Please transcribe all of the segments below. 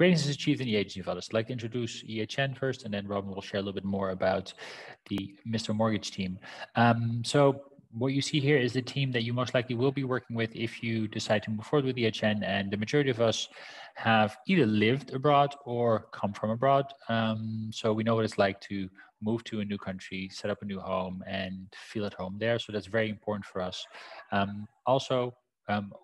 Greatness is achieved in the agency of others. I'd like to introduce EHN first, and then Robin will share a little bit more about the Mr. Mortgage team. So what you see here is the team that you most likely will be working with if you decide to move forward with EHN, and the majority of us have either lived abroad or come from abroad. So we know what it's like to move to a new country, set up a new home, and feel at home there. So that's very important for us.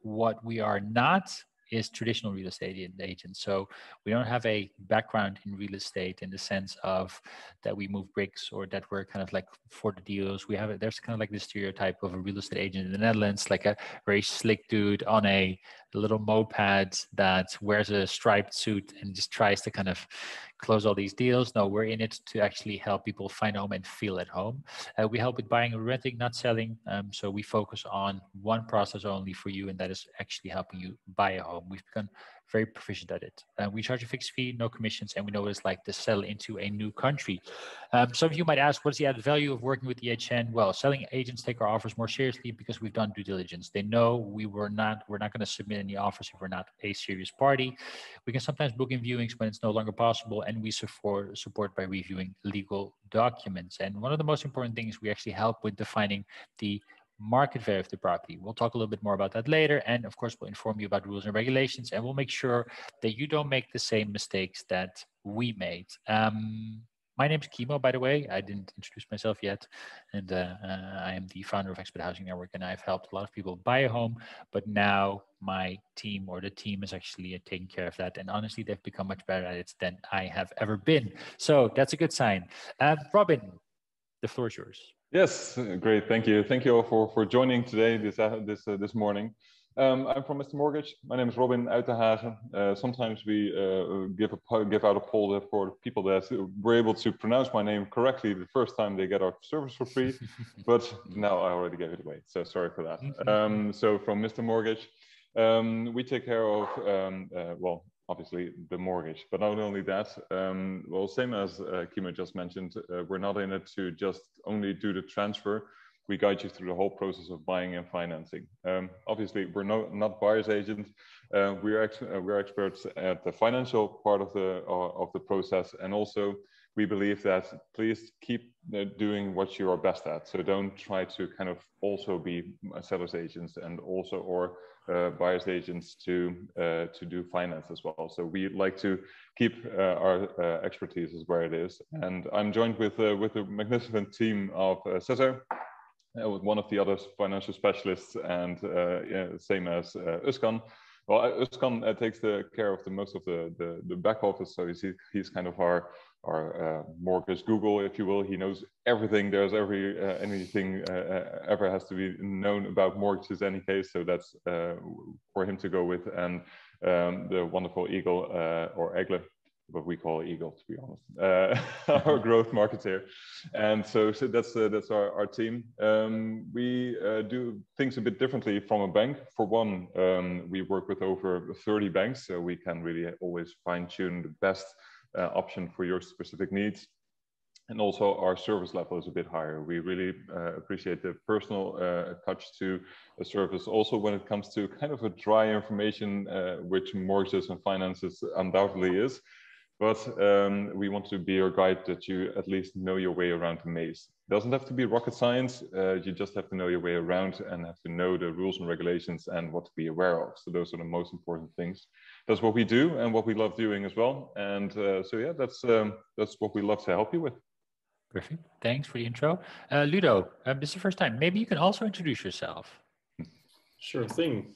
What we are not is traditional real estate agents. So we don't have a background in real estate in the sense of that we move bricks or that we're kind of like for the deals. We have it. There's kind of like the stereotype of a real estate agent in the Netherlands, like a very slick dude on a little moped that wears a striped suit and just tries to kind of close all these deals. No, we're in it to actually help people find home and feel at home. We help with buying and renting, not selling. So we focus on one process only for you, and that is actually helping you buy a home. We've become very proficient at it. We charge a fixed fee, no commissions, and we know what it's like to sell into a new country. Some of you might ask, what's the added value of working with EHN? Well, selling agents take our offers more seriously because we've done due diligence. They know we're not going to submit any offers if we're not a serious party. We can sometimes book in viewings when it's no longer possible, and we support by reviewing legal documents. And one of the most important things, we actually help with defining the market value of the property. We'll talk a little bit more about that later, and of course we'll inform you about rules and regulations, and we'll make sure that you don't make the same mistakes that we made. My name's Kimo, by the way. I didn't introduce myself yet, and I am the founder of Expat Housing Network, and I've helped a lot of people buy a home, but now my team, or the team, is actually taking care of that, and honestly they've become much better at it than I have ever been, so that's a good sign. Robin, the floor is yours. Yes, great. Thank you. Thank you all for joining today, this morning. I'm from Mr. Mortgage. My name is Robin Uijtdehaage. Sometimes we give out a poll there for people that were able to pronounce my name correctly the first time they get our service for free, but now I already gave it away, so sorry for that. So from Mr. Mortgage, we take care of, well, obviously the mortgage, but not only that, well, same as Kimo just mentioned, we're not in it to just only do the transfer. We guide you through the whole process of buying and financing. Obviously, we're not buyer's agents. We're experts at the financial part of the process, and also we believe that please keep doing what you are best at. So don't try to kind of also be seller's agents and also or buyer's agents to do finance as well. So we like to keep our expertise is where it is. And I'm joined with a magnificent team of Cesar, with one of the other financial specialists, and yeah, same as Uskan. Well, Uskan takes the care of the most of the back office, so he's kind of our mortgage Google, if you will. He knows everything. There's anything ever has to be known about mortgages, in any case. So that's for him to go with, and the wonderful Eagle, or Agla, but we call Eagle, to be honest, our growth marketeer. And so that's our team. We do things a bit differently from a bank. For one, we work with over 30 banks, so we can really always fine tune the best option for your specific needs. And also our service level is a bit higher. We really appreciate the personal touch to a service. Also when it comes to kind of a dry information, which mortgages and finances undoubtedly is. But we want to be your guide that you at least know your way around the maze. It doesn't have to be rocket science. You just have to know your way around and have to know the rules and regulations and what to be aware of. So those are the most important things. That's what we do and what we love doing as well. And so yeah, that's what we love to help you with. Perfect. Thanks for the intro. Ludo, this is the first time. Maybe you can also introduce yourself. Sure thing.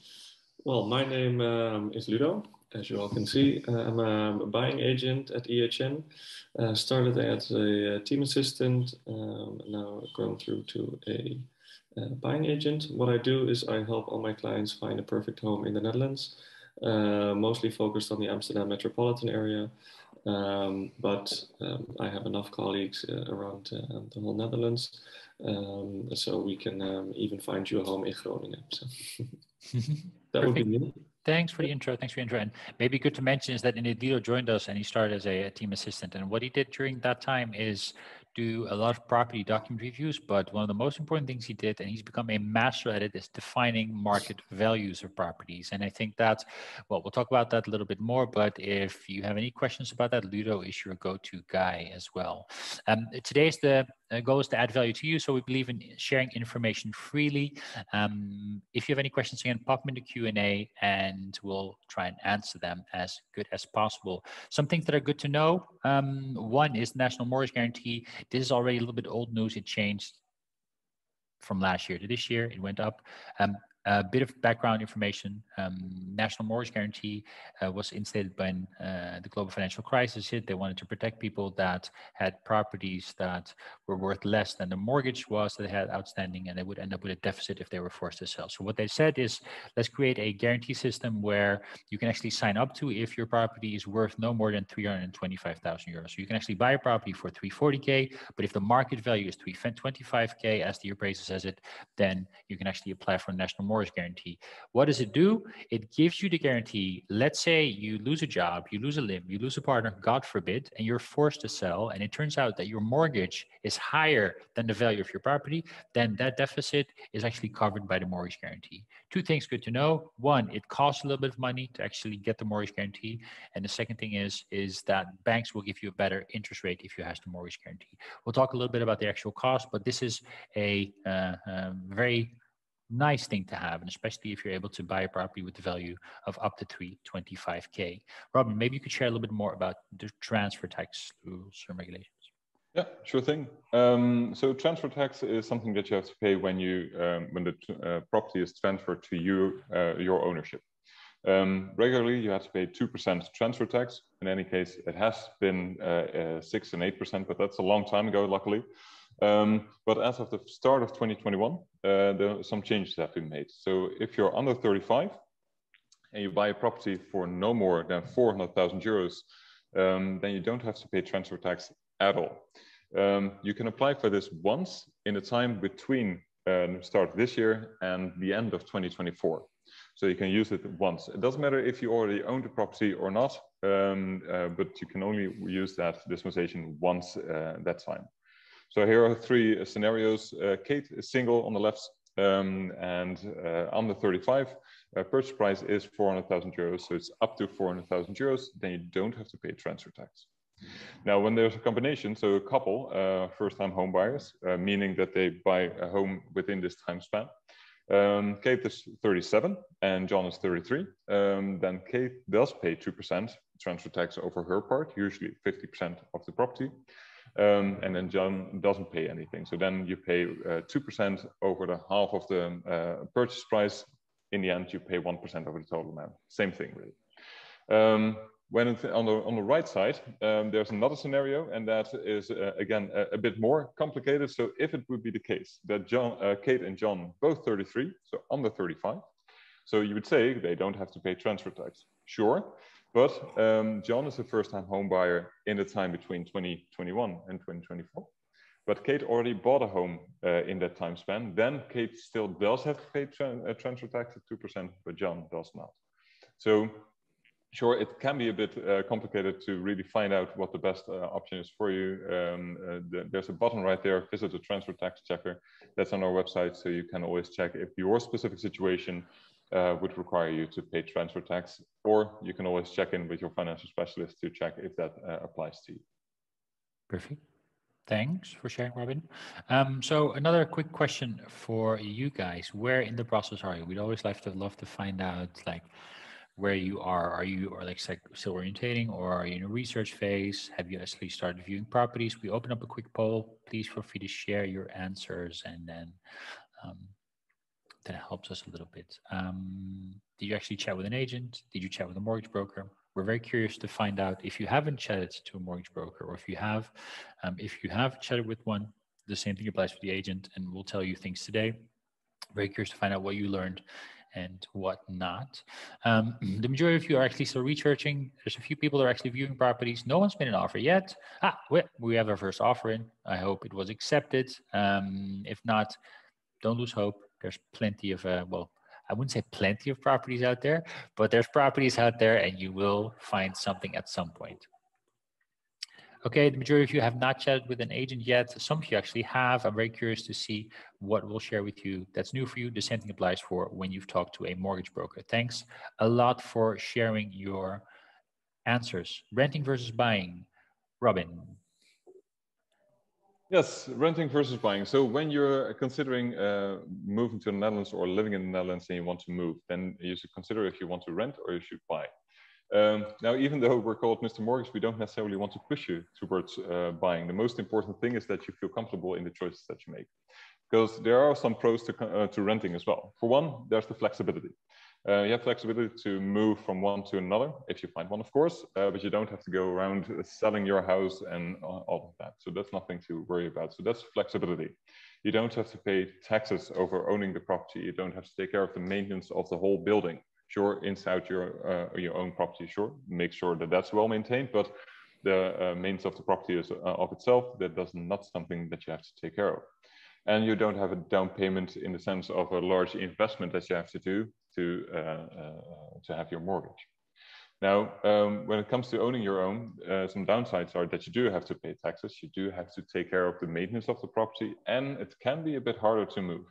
Well, my name is Ludo. As you all can see, I'm a buying agent at EHN. Started as a team assistant, now grown through to a buying agent. What I do is I help all my clients find a perfect home in the Netherlands, mostly focused on the Amsterdam metropolitan area. But I have enough colleagues around the whole Netherlands, so we can even find you a home in Groningen. So that would be me. Thanks for the intro. Thanks for the intro. And maybe good to mention is that Edilo joined us and he started as a team assistant. And what he did during that time is do a lot of property document reviews, but one of the most important things he did, and he's become a master at it, is defining market values of properties. And I think that's, well, we'll talk about that a little bit more, but if you have any questions about that, Ludo is your go-to guy as well. Today's goal is to add value to you, so we believe in sharing information freely. If you have any questions, again, pop them into Q&A and we'll try and answer them as good as possible. Some things that are good to know, one is National Mortgage Guarantee. This is already a little bit old news. It changed from last year to this year. It went up. A bit of background information. National Mortgage Guarantee was instated when the global financial crisis hit. They wanted to protect people that had properties that were worth less than the mortgage was that they had outstanding, and they would end up with a deficit if they were forced to sell. So what they said is, let's create a guarantee system where you can actually sign up to if your property is worth no more than 325,000 euros. So you can actually buy a property for 340K, but if the market value is 325K, as the appraiser says it, then you can actually apply for a National Mortgage Guarantee. What does it do? It gives you the guarantee. Let's say you lose a job, you lose a limb, you lose a partner, God forbid, and you're forced to sell, and it turns out that your mortgage is higher than the value of your property, then that deficit is actually covered by the mortgage guarantee. Two things good to know. One, it costs a little bit of money to actually get the mortgage guarantee. And the second thing is that banks will give you a better interest rate if you have the mortgage guarantee. We'll talk a little bit about the actual cost, but this is a very nice thing to have, and especially if you're able to buy a property with the value of up to 325K. Robin, maybe you could share a little bit more about the transfer tax rules and regulations. Yeah, sure thing. So transfer tax is something that you have to pay when you when the property is transferred to you, your ownership. Regularly, you have to pay 2% transfer tax. In any case, it has been 6 and 8%, but that's a long time ago, luckily. But as of the start of 2021, some changes have been made. So if you're under 35 and you buy a property for no more than 400,000 euros, then you don't have to pay transfer tax at all. You can apply for this once in the time between the start of this year and the end of 2024. So you can use it once. It doesn't matter if you already own the property or not, but you can only use that dispensation once that time. So here are three scenarios. Kate is single on the left and under 35. Purchase price is 400,000 euros, so it's up to 400,000 euros. Then you don't have to pay transfer tax. Now, when there's a combination, so a couple, first-time home buyers, meaning that they buy a home within this time span. Kate is 37 and John is 33. Then Kate does pay 2% transfer tax over her part, usually 50% of the property. And then John doesn't pay anything. So then you pay 2% over the half of the purchase price. In the end, you pay 1% over the total amount. Same thing, really. When it's on the right side, there's another scenario, and that is, again, a bit more complicated. So if it would be the case that Kate and John, both 33, so under 35, so you would say they don't have to pay transfer tax. Sure. But John is a first-time home buyer in the time between 2021 and 2024. But Kate already bought a home in that time span. Then Kate still does have to pay transfer tax at 2%, but John does not. So sure, it can be a bit complicated to really find out what the best option is for you. There's a button right there, visit the transfer tax checker. That's on our website, so you can always check if your specific situation would require you to pay transfer tax, or you can always check in with your financial specialist to check if that applies to you. Perfect. Thanks for sharing, Robin. So another quick question for you guys. Where in the process are you? We'd always love to find out, like, where you are. Are you still orientating, or are you in a research phase? Have you actually started viewing properties? We open up a quick poll. Please feel free to share your answers, and then that helps us a little bit. Did you actually chat with an agent? Did you chat with a mortgage broker? We're very curious to find out if you haven't chatted to a mortgage broker, or if you have chatted with one. The same thing applies for the agent, and we'll tell you things today. Very curious to find out what you learned and what not. The majority of you are actually still researching. There's a few people that are actually viewing properties. No one's made an offer yet. Ah, we have our first offer in. I hope it was accepted. If not, don't lose hope. There's plenty of, well, I wouldn't say plenty of properties out there, but there's properties out there, and you will find something at some point. Okay, the majority of you have not chatted with an agent yet. Some of you actually have. I'm very curious to see what we'll share with you that's new for you. The same thing applies for when you've talked to a mortgage broker. Thanks a lot for sharing your answers. Renting versus buying. Robin. Yes, renting versus buying. So when you're considering moving to the Netherlands or living in the Netherlands and you want to move, then you should consider if you want to rent or you should buy. Now, even though we're called Mr. Mortgage, we don't necessarily want to push you towards buying. The most important thing is that you feel comfortable in the choices that you make, because there are some pros to renting as well. For one, there's the flexibility. You have flexibility to move from one to another, if you find one, of course, but you don't have to go around selling your house and all of that. So that's nothing to worry about. So that's flexibility. You don't have to pay taxes over owning the property. You don't have to take care of the maintenance of the whole building. Sure, inside your own property, sure, make sure that that's well maintained, but the maintenance of the property is of itself, that does not something that you have to take care of. And you don't have a down payment in the sense of a large investment that you have to do to have your mortgage. Now, when it comes to owning your own, some downsides are that you do have to pay taxes, you do have to take care of the maintenance of the property, and it can be a bit harder to move.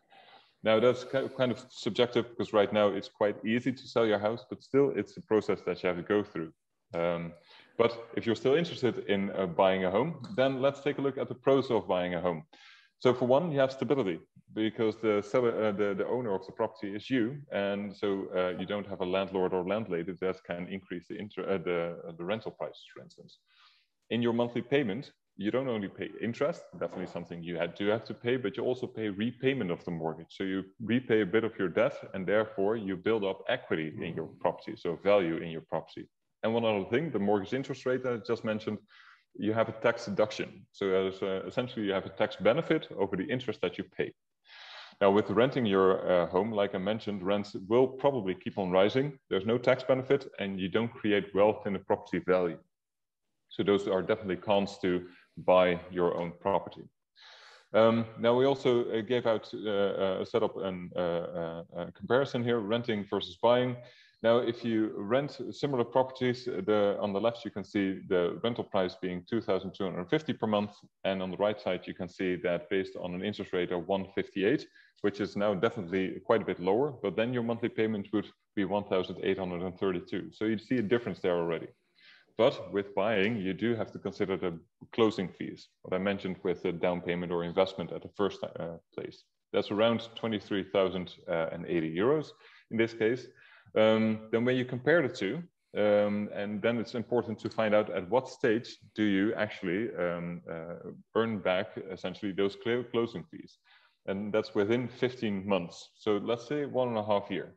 Now, that's kind of subjective, because right now it's quite easy to sell your house, but still it's a process that you have to go through. But if you're still interested in buying a home, then let's take a look at the pros of buying a home. So for one, you have stability, because the seller, the owner of the property is you. And so you don't have a landlord or landlady that can increase the rental prices, for instance. In your monthly payment, you don't only pay interest, definitely something you do have to pay, but you also pay repayment of the mortgage. So you repay a bit of your debt, and therefore you build up equity in your property, so value in your property. And one other thing, the mortgage interest rate that I just mentioned, you have a tax deduction. So essentially you have a tax benefit over the interest that you pay. Now, with renting your home, like I mentioned, rents will probably keep on rising. There's no tax benefit, and you don't create wealth in the property value. So those are definitely cons to buy your own property. Now, we also gave out a setup and a comparison here, renting versus buying. Now, if you rent similar properties, on the left, you can see the rental price being 2,250 per month. And on the right side, you can see that based on an interest rate of 158, which is now definitely quite a bit lower, but then your monthly payment would be 1,832. So you see a difference there already. But with buying, you do have to consider the closing fees, what I mentioned with the down payment or investment at the first place. That's around 23,080 euros in this case. Then when you compare the two, and then it's important to find out at what stage do you actually earn back essentially those closing fees. And that's within 15 months. So let's say 1.5 years.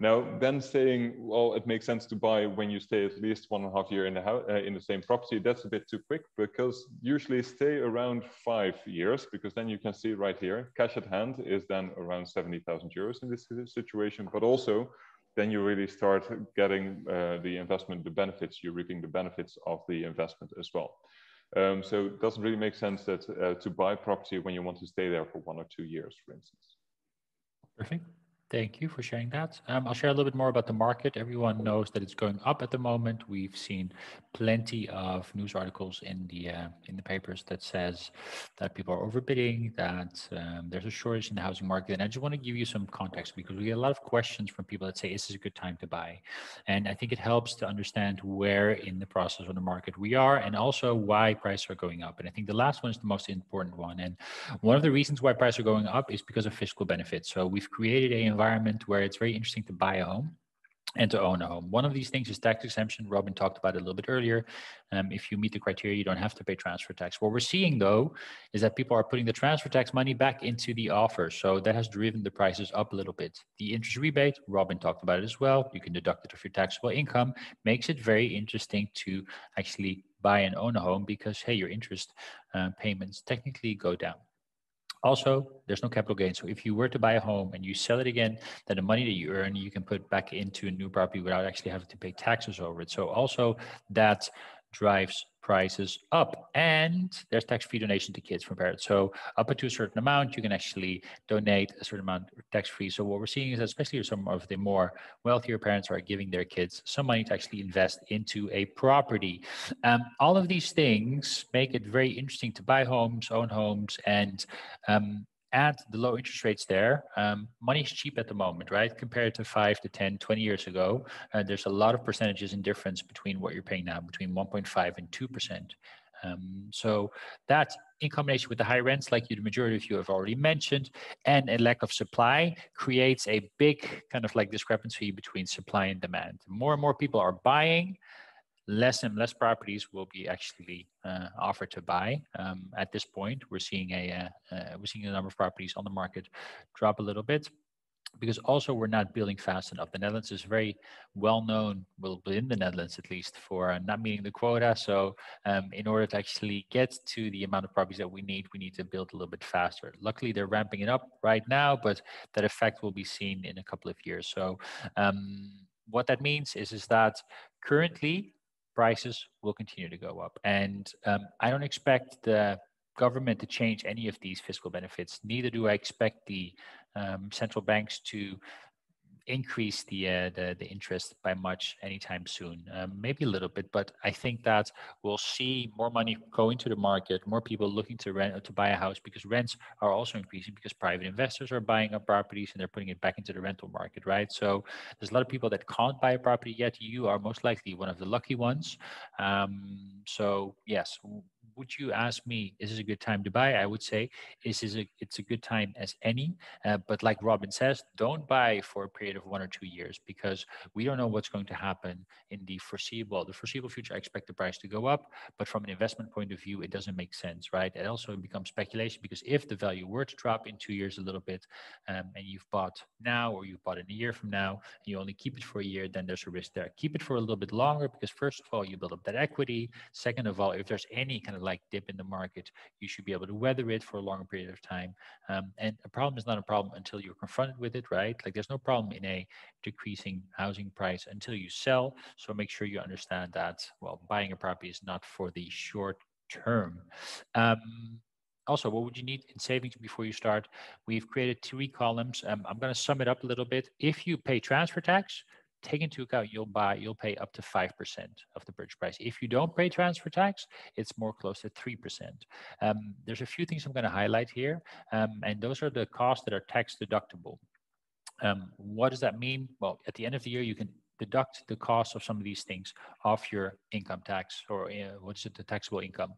Now, then saying, well, it makes sense to buy when you stay at least 1.5 years in the house, in the same property, that's a bit too quick, because usually stay around 5 years, because then you can see right here, cash at hand is then around 70,000 euros in this situation, but also then you really start getting the investment, the benefits, you're reaping the benefits of the investment as well. So it doesn't really make sense that to buy property when you want to stay there for 1 or 2 years, for instance. Perfect. Thank you for sharing that. I'll share a little bit more about the market. Everyone knows that it's going up at the moment. We've seen plenty of news articles in the papers that says that people are overbidding, that there's a shortage in the housing market. And I just want to give you some context, because we get a lot of questions from people that say, is this a good time to buy? And I think it helps to understand where in the process of the market we are, and also why prices are going up. And I think the last one is the most important one. And one of the reasons why prices are going up is because of fiscal benefits. So we've created an environment where it's very interesting to buy a home and to own a home. One of these things is tax exemption. Robin talked about it a little bit earlier. If you meet the criteria, you don't have to pay transfer tax. What we're seeing, though, is that people are putting the transfer tax money back into the offer. So that has driven the prices up a little bit. The interest rebate, Robin talked about it as well. You can deduct it off your taxable income. Makes it very interesting to actually buy and own a home, because, hey, your interest payments technically go down. Also, there's no capital gain. So if you were to buy a home and you sell it again, then the money that you earn, you can put back into a new property without actually having to pay taxes over it. So also that drives prices up, and there's tax-free donation to kids from parents. So up to a certain amount, you can actually donate a certain amount tax-free. So what we're seeing is that especially some of the more wealthier parents are giving their kids some money to actually invest into a property. All of these things make it very interesting to buy homes, own homes, and at the low interest rates there, money is cheap at the moment, right? Compared to 5 to 10, 20 years ago, there's a lot of percentages in difference between what you're paying now, between 1.5 and 2%. So that, in combination with the high rents, like the majority of you have already mentioned, and a lack of supply, creates a big kind of like discrepancy between supply and demand. More and more people are buying, less and less properties will be actually offered to buy. At this point, we're seeing the number of properties on the market drop a little bit, because also we're not building fast enough. The Netherlands is very well known, well, in the Netherlands at least, for not meeting the quota. So in order to actually get to the amount of properties that we need to build a little bit faster. Luckily, they're ramping it up right now, but that effect will be seen in a couple of years. So what that means is that currently, prices will continue to go up. And I don't expect the government to change any of these fiscal benefits. Neither do I expect the central banks to increase the interest by much anytime soon. Maybe a little bit, but I think that we'll see more money going to the market, more people looking to rent, to buy a house, because rents are also increasing, because private investors are buying up properties and they're putting it back into the rental market, right? So there's a lot of people that can't buy a property yet. You are most likely one of the lucky ones. So yes, would you ask me, is this a good time to buy? I would say it's a good time as any, but like Robin says, don't buy for a period of 1 or 2 years, because we don't know what's going to happen in the foreseeable future. I expect the price to go up, but from an investment point of view, it doesn't make sense, right? It also becomes speculation, because if the value were to drop in 2 years a little bit, and you've bought now, or you've bought in a year from now, and you only keep it for a year, then there's a risk there. Keep it for a little bit longer, because first of all, you build up that equity. Second of all, if there's any kind of like dip in the market, you should be able to weather it for a longer period of time. And a problem is not a problem until you're confronted with it, right? Like there's no problem in a decreasing housing price until you sell. So make sure you understand that, well, buying a property is not for the short term. Also, what would you need in savings before you start? We've created 3 columns. I'm going to sum it up a little bit. If you pay transfer tax, take into account you'll pay up to 5% of the purchase price. If you don't pay transfer tax, it's more close to 3%. There's a few things I'm going to highlight here, and those are the costs that are tax deductible. What does that mean? Well, at the end of the year, you can deduct the cost of some of these things off your income tax, or the taxable income.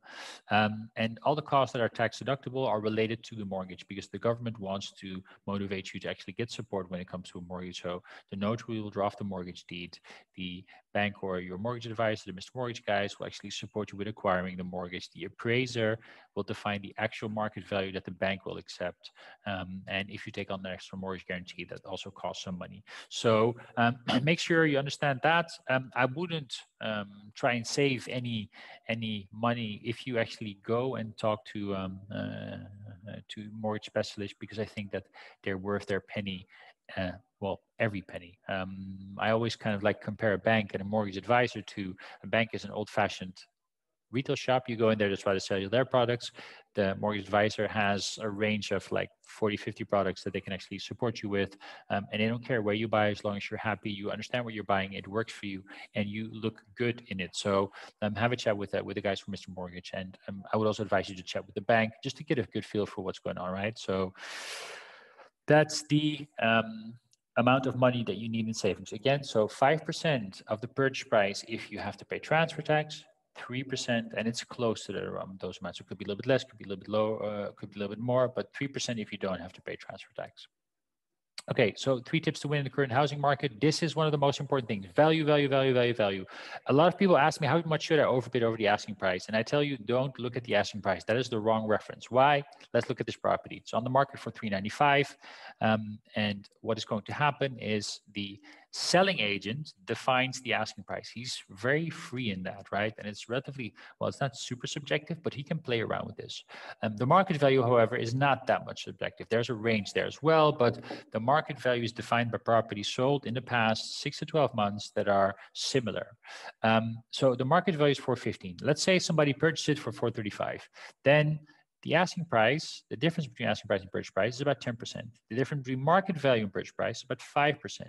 And all the costs that are tax deductible are related to the mortgage, because the government wants to motivate you to actually get support when it comes to a mortgage. So the notary will draft the mortgage deed, the bank or your mortgage advisor, the Mr. Mortgage guys will actually support you with acquiring the mortgage. The appraiser will define the actual market value that the bank will accept. And if you take on the extra mortgage guarantee, that also costs some money. So make sure you understand that. I wouldn't try and save any money if you actually go and talk to mortgage specialists, because I think that they're worth their penny. Well, every penny. I always kind of like compare a bank and a mortgage advisor to a bank is an old-fashioned retail shop. You go in there to try to sell you their products. The mortgage advisor has a range of like 40, 50 products that they can actually support you with. And they don't care where you buy, as long as you're happy, you understand what you're buying, it works for you, and you look good in it. So have a chat with the guys from Mr. Mortgage. And I would also advise you to chat with the bank just to get a good feel for what's going on, right? So that's the amount of money that you need in savings. Again, so 5% of the purchase price if you have to pay transfer tax, 3%, and it's close to those amounts. It could be a little bit less, could be a little bit lower, could be a little bit more, but 3% if you don't have to pay transfer tax. Okay, so 3 tips to win in the current housing market. This is one of the most important things. Value, value, value, value, value. A lot of people ask me, how much should I overbid over the asking price? And I tell you, don't look at the asking price. That is the wrong reference. Why? Let's look at this property. It's on the market for $395. And what is going to happen is the selling agent defines the asking price. He's very free in that, right? And it's relatively, well, it's not super subjective, but he can play around with this. The market value, however, is not that much subjective. There's a range there as well, but the market value is defined by properties sold in the past 6 to 12 months that are similar. So the market value is 415. Let's say somebody purchased it for 435. Then the asking price, the difference between asking price and purchase price is about 10%. The difference between market value and purchase price is about 5%.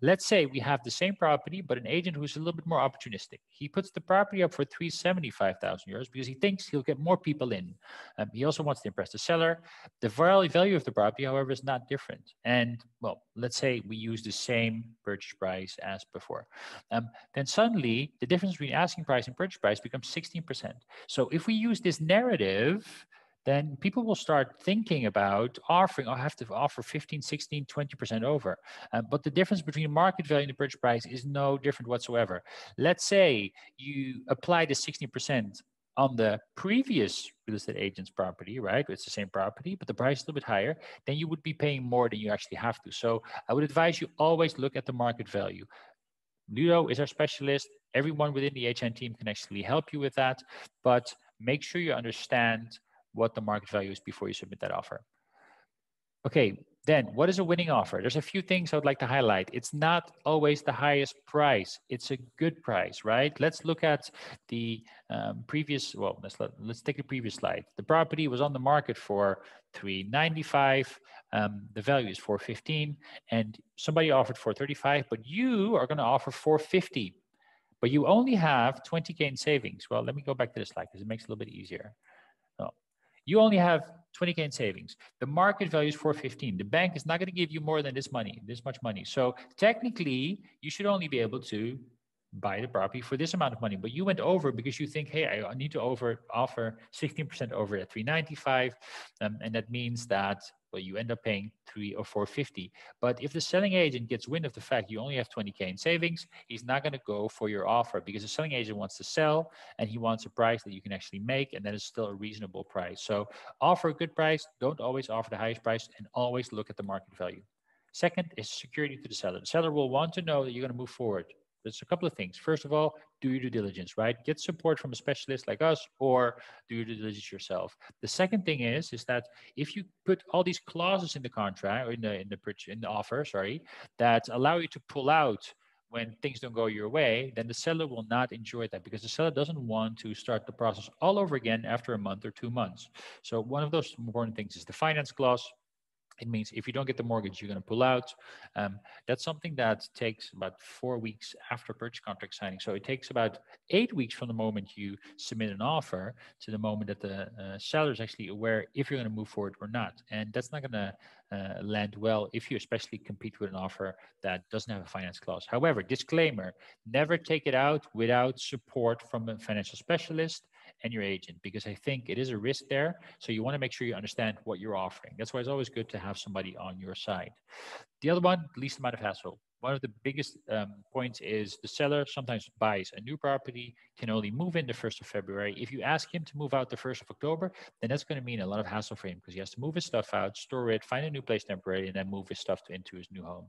Let's say we have the same property, but an agent who's a little bit more opportunistic. He puts the property up for 375,000 euros because he thinks he'll get more people in. He also wants to impress the seller. The value of the property, however, is not different. And well, let's say we use the same purchase price as before. Then suddenly the difference between asking price and purchase price becomes 16%. So if we use this narrative, then people will start thinking about offering, I have to offer 15, 16, 20% over. But the difference between market value and the purchase price is no different whatsoever. Let's say you apply the 16% on the previous real estate agent's property, right? It's the same property, but the price is a little bit higher, then you would be paying more than you actually have to. So I would advise you always look at the market value. Ludo is our specialist. Everyone within the EHN team can actually help you with that, but make sure you understand what the market value is before you submit that offer. Okay, then what is a winning offer? There's a few things I would like to highlight. It's not always the highest price. It's a good price, right? Let's look at the previous, well, let's take the previous slide. The property was on the market for 395. The value is 415 and somebody offered 435, but you are gonna offer 450, but you only have 20K in savings. Well, let me go back to this slide because it makes it a little bit easier. You only have 20K in savings. The market value is 415. The bank is not going to give you more than this money, this much money. So technically, you should only be able to buy the property for this amount of money. But you went over because you think, hey, I need to offer 16% over at 395. And that means that, well, you end up paying 3 or 450. But if the selling agent gets wind of the fact you only have 20K in savings, he's not going to go for your offer because the selling agent wants to sell and he wants a price that you can actually make, and that is still a reasonable price. So offer a good price. Don't always offer the highest price, and always look at the market value. Second is security to the seller. The seller will want to know that you're going to move forward. There's a couple of things. First of all, do your due diligence, right? Get support from a specialist like us, or do your due diligence yourself. The second thing is that if you put all these clauses in the contract, or in the offer, sorry, that allow you to pull out when things don't go your way, then the seller will not enjoy that because the seller doesn't want to start the process all over again after a month or 2 months. So one of those important things is the finance clause. It means if you don't get the mortgage, you're going to pull out. That's something that takes about 4 weeks after purchase contract signing. So it takes about 8 weeks from the moment you submit an offer to the moment that the seller is actually aware if you're going to move forward or not. And that's not going to land well if you especially compete with an offer that doesn't have a finance clause. However, disclaimer, never take it out without support from a financial specialist and your agent, because I think it is a risk there. So you want to make sure you understand what you're offering. That's why it's always good to have somebody on your side. The other one, least amount of hassle. One of the biggest points is the seller sometimes buys a new property, can only move in the 1st of February. If you ask him to move out the 1st of October, then that's going to mean a lot of hassle for him because he has to move his stuff out, store it, find a new place temporarily, and then move his stuff into his new home.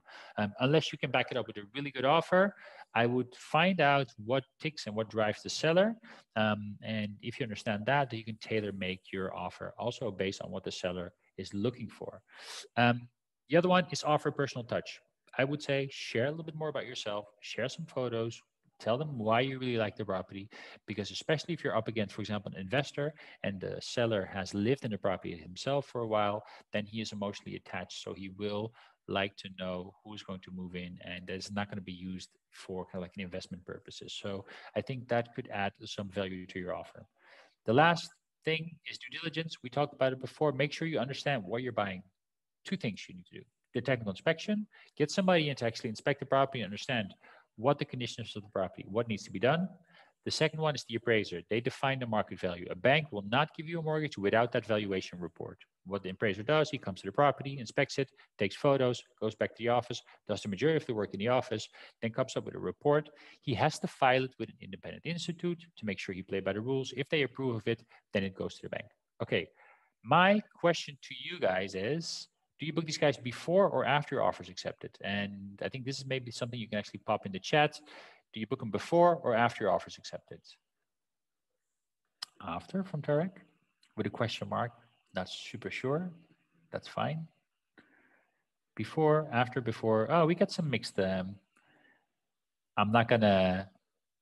Unless you can back it up with a really good offer, I would find out what ticks and what drives the seller. And if you understand that, then you can tailor make your offer also based on what the seller is looking for. The other one is offer personal touch. I would say share a little bit more about yourself, share some photos, tell them why you really like the property, because especially if you're up against, for example, an investor and the seller has lived in the property himself for a while, then he is emotionally attached. So he will like to know who's going to move in, and that's not going to be used for kind of like an investment purposes. So I think that could add some value to your offer. The last thing is due diligence. We talked about it before. Make sure you understand what you're buying. 2 things you need to do. The technical inspection, get somebody in to actually inspect the property and understand what the conditions of the property, what needs to be done. The second one is the appraiser. They define the market value. A bank will not give you a mortgage without that valuation report. What the appraiser does, he comes to the property, inspects it, takes photos, goes back to the office, does the majority of the work in the office, then comes up with a report. He has to file it with an independent institute to make sure he plays by the rules. If they approve of it, then it goes to the bank. Okay, my question to you guys is, do you book these guys before or after your offer is accepted? And I think this is maybe something you can actually pop in the chat. Do you book them before or after your offer is accepted? After, from Tarek, with a question mark. Not super sure. That's fine. Before, after, before. Oh, we got some mixed. I'm not gonna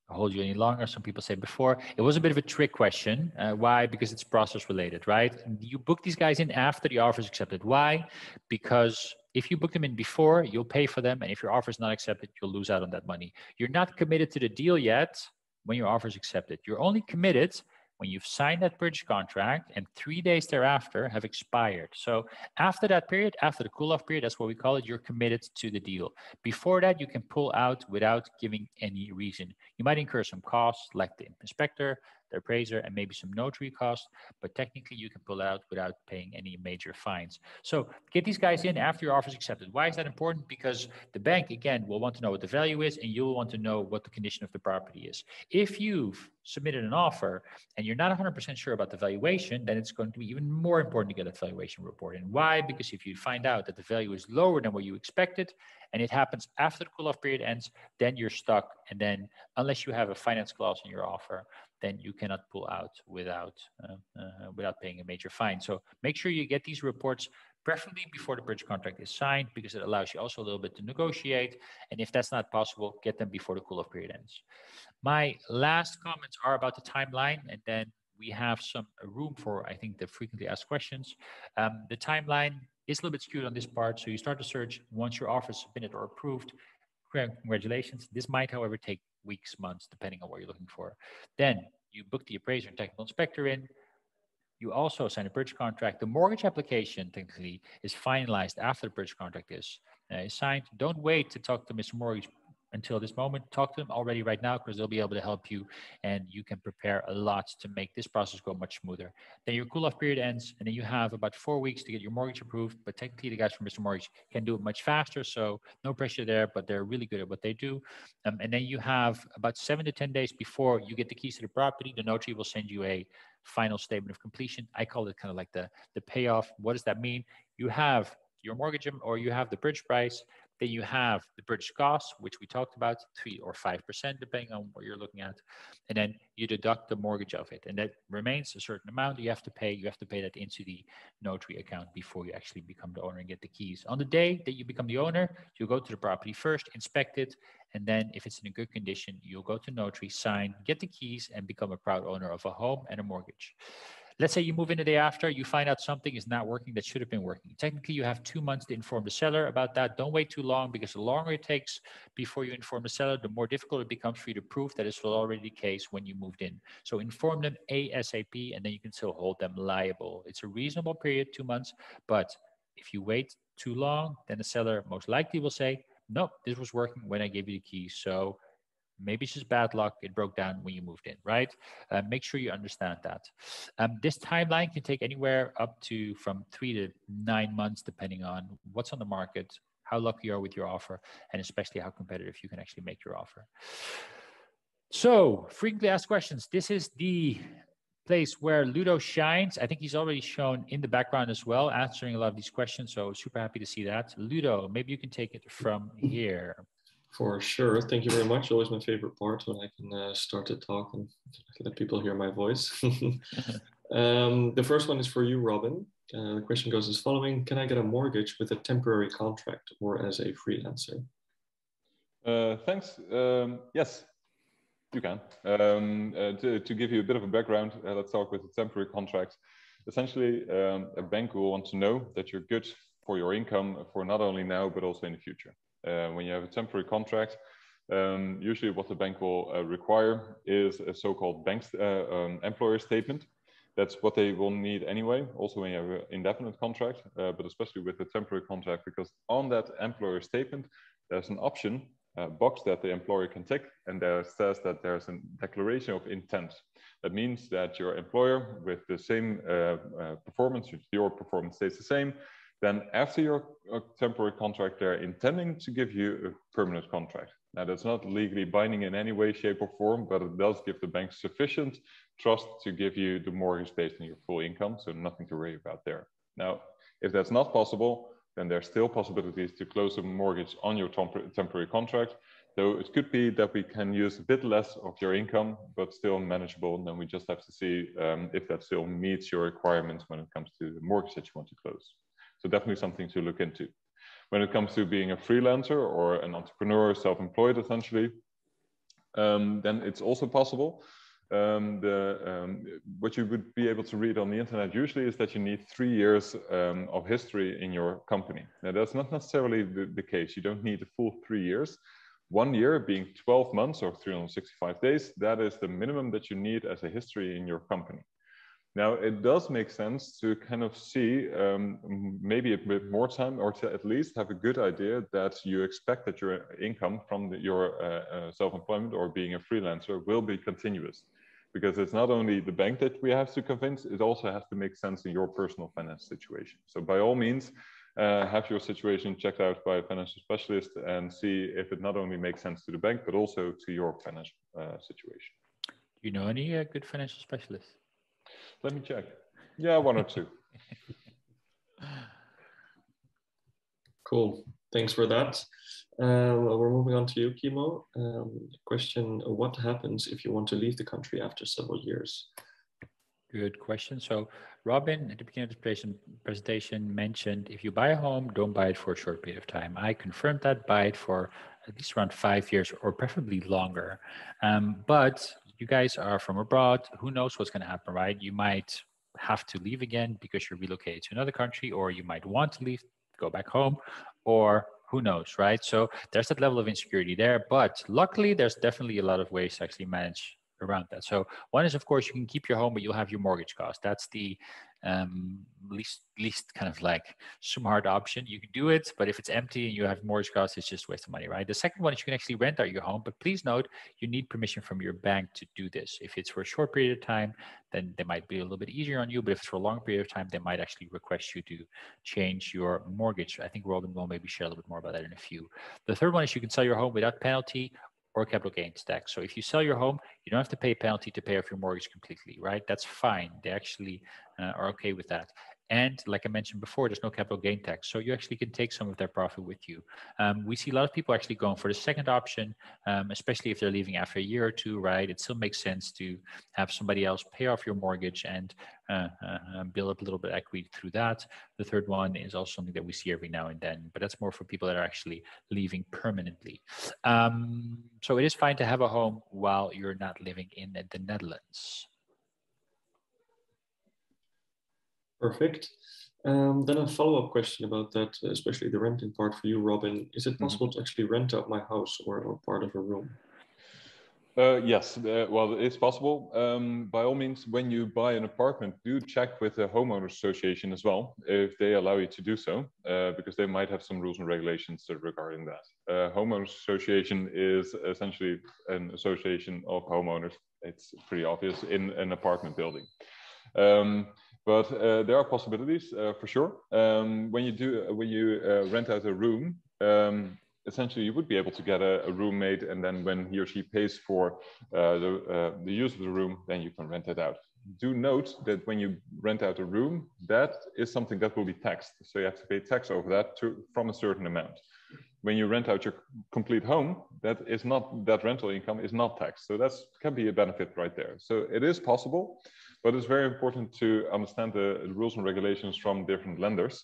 hold you any longer. Some people say before. It was a bit of a trick question. Why? Because it's process related, right? You book these guys in after the offer is accepted. Why? Because if you book them in before, you'll pay for them. And if your offer is not accepted, you'll lose out on that money. You're not committed to the deal yet when your offer is accepted. You're only committed when you've signed that bridge contract and 3 days thereafter have expired. So after that period, after the cool-off period, that's what we call it, you're committed to the deal. Before that, you can pull out without giving any reason. You might incur some costs like the inspector, the appraiser, and maybe some notary costs, but technically you can pull out without paying any major fines. So get these guys in after your offer is accepted. Why is that important? Because the bank, again, will want to know what the value is, and you'll want to know what the condition of the property is. If you've submitted an offer and you're not 100% sure about the valuation, then it's going to be even more important to get a valuation report. And why? Because if you find out that the value is lower than what you expected, and it happens after the cool-off period ends, then you're stuck. And then unless you have a finance clause in your offer, then you cannot pull out without without paying a major fine. So make sure you get these reports, preferably before the bridge contract is signed, because it allows you also a little bit to negotiate. And if that's not possible, get them before the cool-off period ends. My last comments are about the timeline, and then we have some room for, I think, the frequently asked questions. The timeline is a little bit skewed on this part. So you start the search once your offer is submitted or approved. Congratulations. This might, however, take weeks, months, depending on what you're looking for. Then you book the appraiser and technical inspector in. You also sign a bridge contract. The mortgage application technically is finalized after the bridge contract is signed. Don't wait to talk to Mr. Mortgage until this moment. Talk to them already right now, because they'll be able to help you, and you can prepare a lot to make this process go much smoother. Then your cool-off period ends, and then you have about 4 weeks to get your mortgage approved, but technically the guys from Mr. Mortgage can do it much faster, so no pressure there, but they're really good at what they do. And then you have about 7 to 10 days before you get the keys to the property. The notary will send you a final statement of completion. I call it kind of like the payoff. What does that mean? You have your mortgage, or you have the bridge price. Then you have the bridge costs, which we talked about, 3 or 5%, depending on what you're looking at. And then you deduct the mortgage of it. And that remains a certain amount you have to pay. You have to pay that into the notary account before you actually become the owner and get the keys. On the day that you become the owner, you'll go to the property first, inspect it. And then if it's in a good condition, you'll go to notary, sign, get the keys, and become a proud owner of a home and a mortgage. Let's say you move in the day after, you find out something is not working that should have been working. Technically, you have 2 months to inform the seller about that. Don't wait too long, because the longer it takes before you inform the seller, the more difficult it becomes for you to prove that it's already the case when you moved in. So inform them ASAP, and then you can still hold them liable. It's a reasonable period, 2 months, but if you wait too long, then the seller most likely will say, no, this was working when I gave you the key. So maybe it's just bad luck. It broke down when you moved in, right? Make sure you understand that. This timeline can take anywhere up to from 3 to 9 months, depending on what's on the market, how lucky you are with your offer, and especially how competitive you can actually make your offer. So frequently asked questions. This is the place where Ludo shines. I think he's already shown in the background as well, answering a lot of these questions. So super happy to see that. Ludo, maybe you can take it from here. For sure. Thank you very much. Always my favorite part when I can start to talk and let people hear my voice. The first one is for you, Robin. The question goes as following. Can I get a mortgage with a temporary contract or as a freelancer? Thanks. Yes, you can. To give you a bit of a background, let's talk with the temporary contract. Essentially, a bank will want to know that you're good for your income for not only now, but also in the future. When you have a temporary contract, usually what the bank will require is a so-called bank employer statement. That's what they will need anyway, also when you have an indefinite contract, but especially with a temporary contract, because on that employer statement, there's an option box that the employer can tick, and there says that there's a declaration of intent. That means that your employer, with the same performance, if your performance stays the same, then after your temporary contract, they're intending to give you a permanent contract. Now, that's not legally binding in any way, shape, or form, but it does give the bank sufficient trust to give you the mortgage based on your full income, so nothing to worry about there. Now, if that's not possible, then there's still possibilities to close a mortgage on your temporary contract. So it could be that we can use a bit less of your income, but still manageable. And then we just have to see if that still meets your requirements when it comes to the mortgage that you want to close. So definitely something to look into. When it comes to being a freelancer or an entrepreneur, self-employed essentially, then it's also possible. What you would be able to read on the internet usually is that you need 3 years of history in your company. Now, that's not necessarily the case. You don't need the full 3 years. 1 year being 12 months or 365 days, that is the minimum that you need as a history in your company. Now, it does make sense to kind of see maybe a bit more time, or to at least have a good idea that you expect that your income from your self-employment or being a freelancer will be continuous. Because it's not only the bank that we have to convince, it also has to make sense in your personal finance situation. So by all means, have your situation checked out by a financial specialist and see if it not only makes sense to the bank, but also to your financial situation. Do you know any good financial specialists? Let me check. Yeah, one or two. Cool. Thanks for that. Well, we're moving on to you, Kimo. Question, what happens if you want to leave the country after several years? Good question. So Robin, at the beginning of this presentation, mentioned if you buy a home, don't buy it for a short period of time. I confirmed that, buy it for at least around 5 years or preferably longer. But you guys are from abroad. Who knows what's going to happen, right? You might have to leave again because you're relocated to another country, or you might want to leave, go back home, or who knows, right? So there's that level of insecurity there. But luckily, there's definitely a lot of ways to actually manage around that. So one is, of course, you can keep your home, but you'll have your mortgage cost. That's the least kind of like smart option. You can do it, but if it's empty and you have mortgage costs, it's just a waste of money, right? The second one is you can actually rent out your home, but please note, you need permission from your bank to do this. If it's for a short period of time, then they might be a little bit easier on you, but if it's for a long period of time, they might actually request you to change your mortgage. I think Robin will maybe share a little bit more about that in a few. The third one is you can sell your home without penalty or capital gains tax. So if you sell your home, you don't have to pay a penalty to pay off your mortgage completely, right? That's fine. They actually are okay with that. And like I mentioned before, there's no capital gain tax. So you actually can take some of their profit with you. We see a lot of people actually going for the second option, especially if they're leaving after a year or two, right? It still makes sense to have somebody else pay off your mortgage and build up a little bit of equity through that. The third one is also something that we see every now and then, but that's more for people that are actually leaving permanently. So it is fine to have a home while you're not living in the Netherlands. Perfect. Then a follow-up question about that, especially the renting part for you, Robin. Is it possible to actually rent out my house or part of a room? Yes, well, it's possible. By all means, when you buy an apartment, do check with the homeowner association as well, if they allow you to do so, because they might have some rules and regulations regarding that. Homeowners association is essentially an association of homeowners. It's pretty obvious in an apartment building. But there are possibilities for sure. When you rent out a room, essentially you would be able to get a roommate, and then when he or she pays for the use of the room, then you can rent it out. Do note that when you rent out a room, that is something that will be taxed. So you have to pay tax over that from a certain amount. When you rent out your complete home, that rental income is not taxed. So that can be a benefit right there. So it is possible. But it's very important to understand the rules and regulations from different lenders,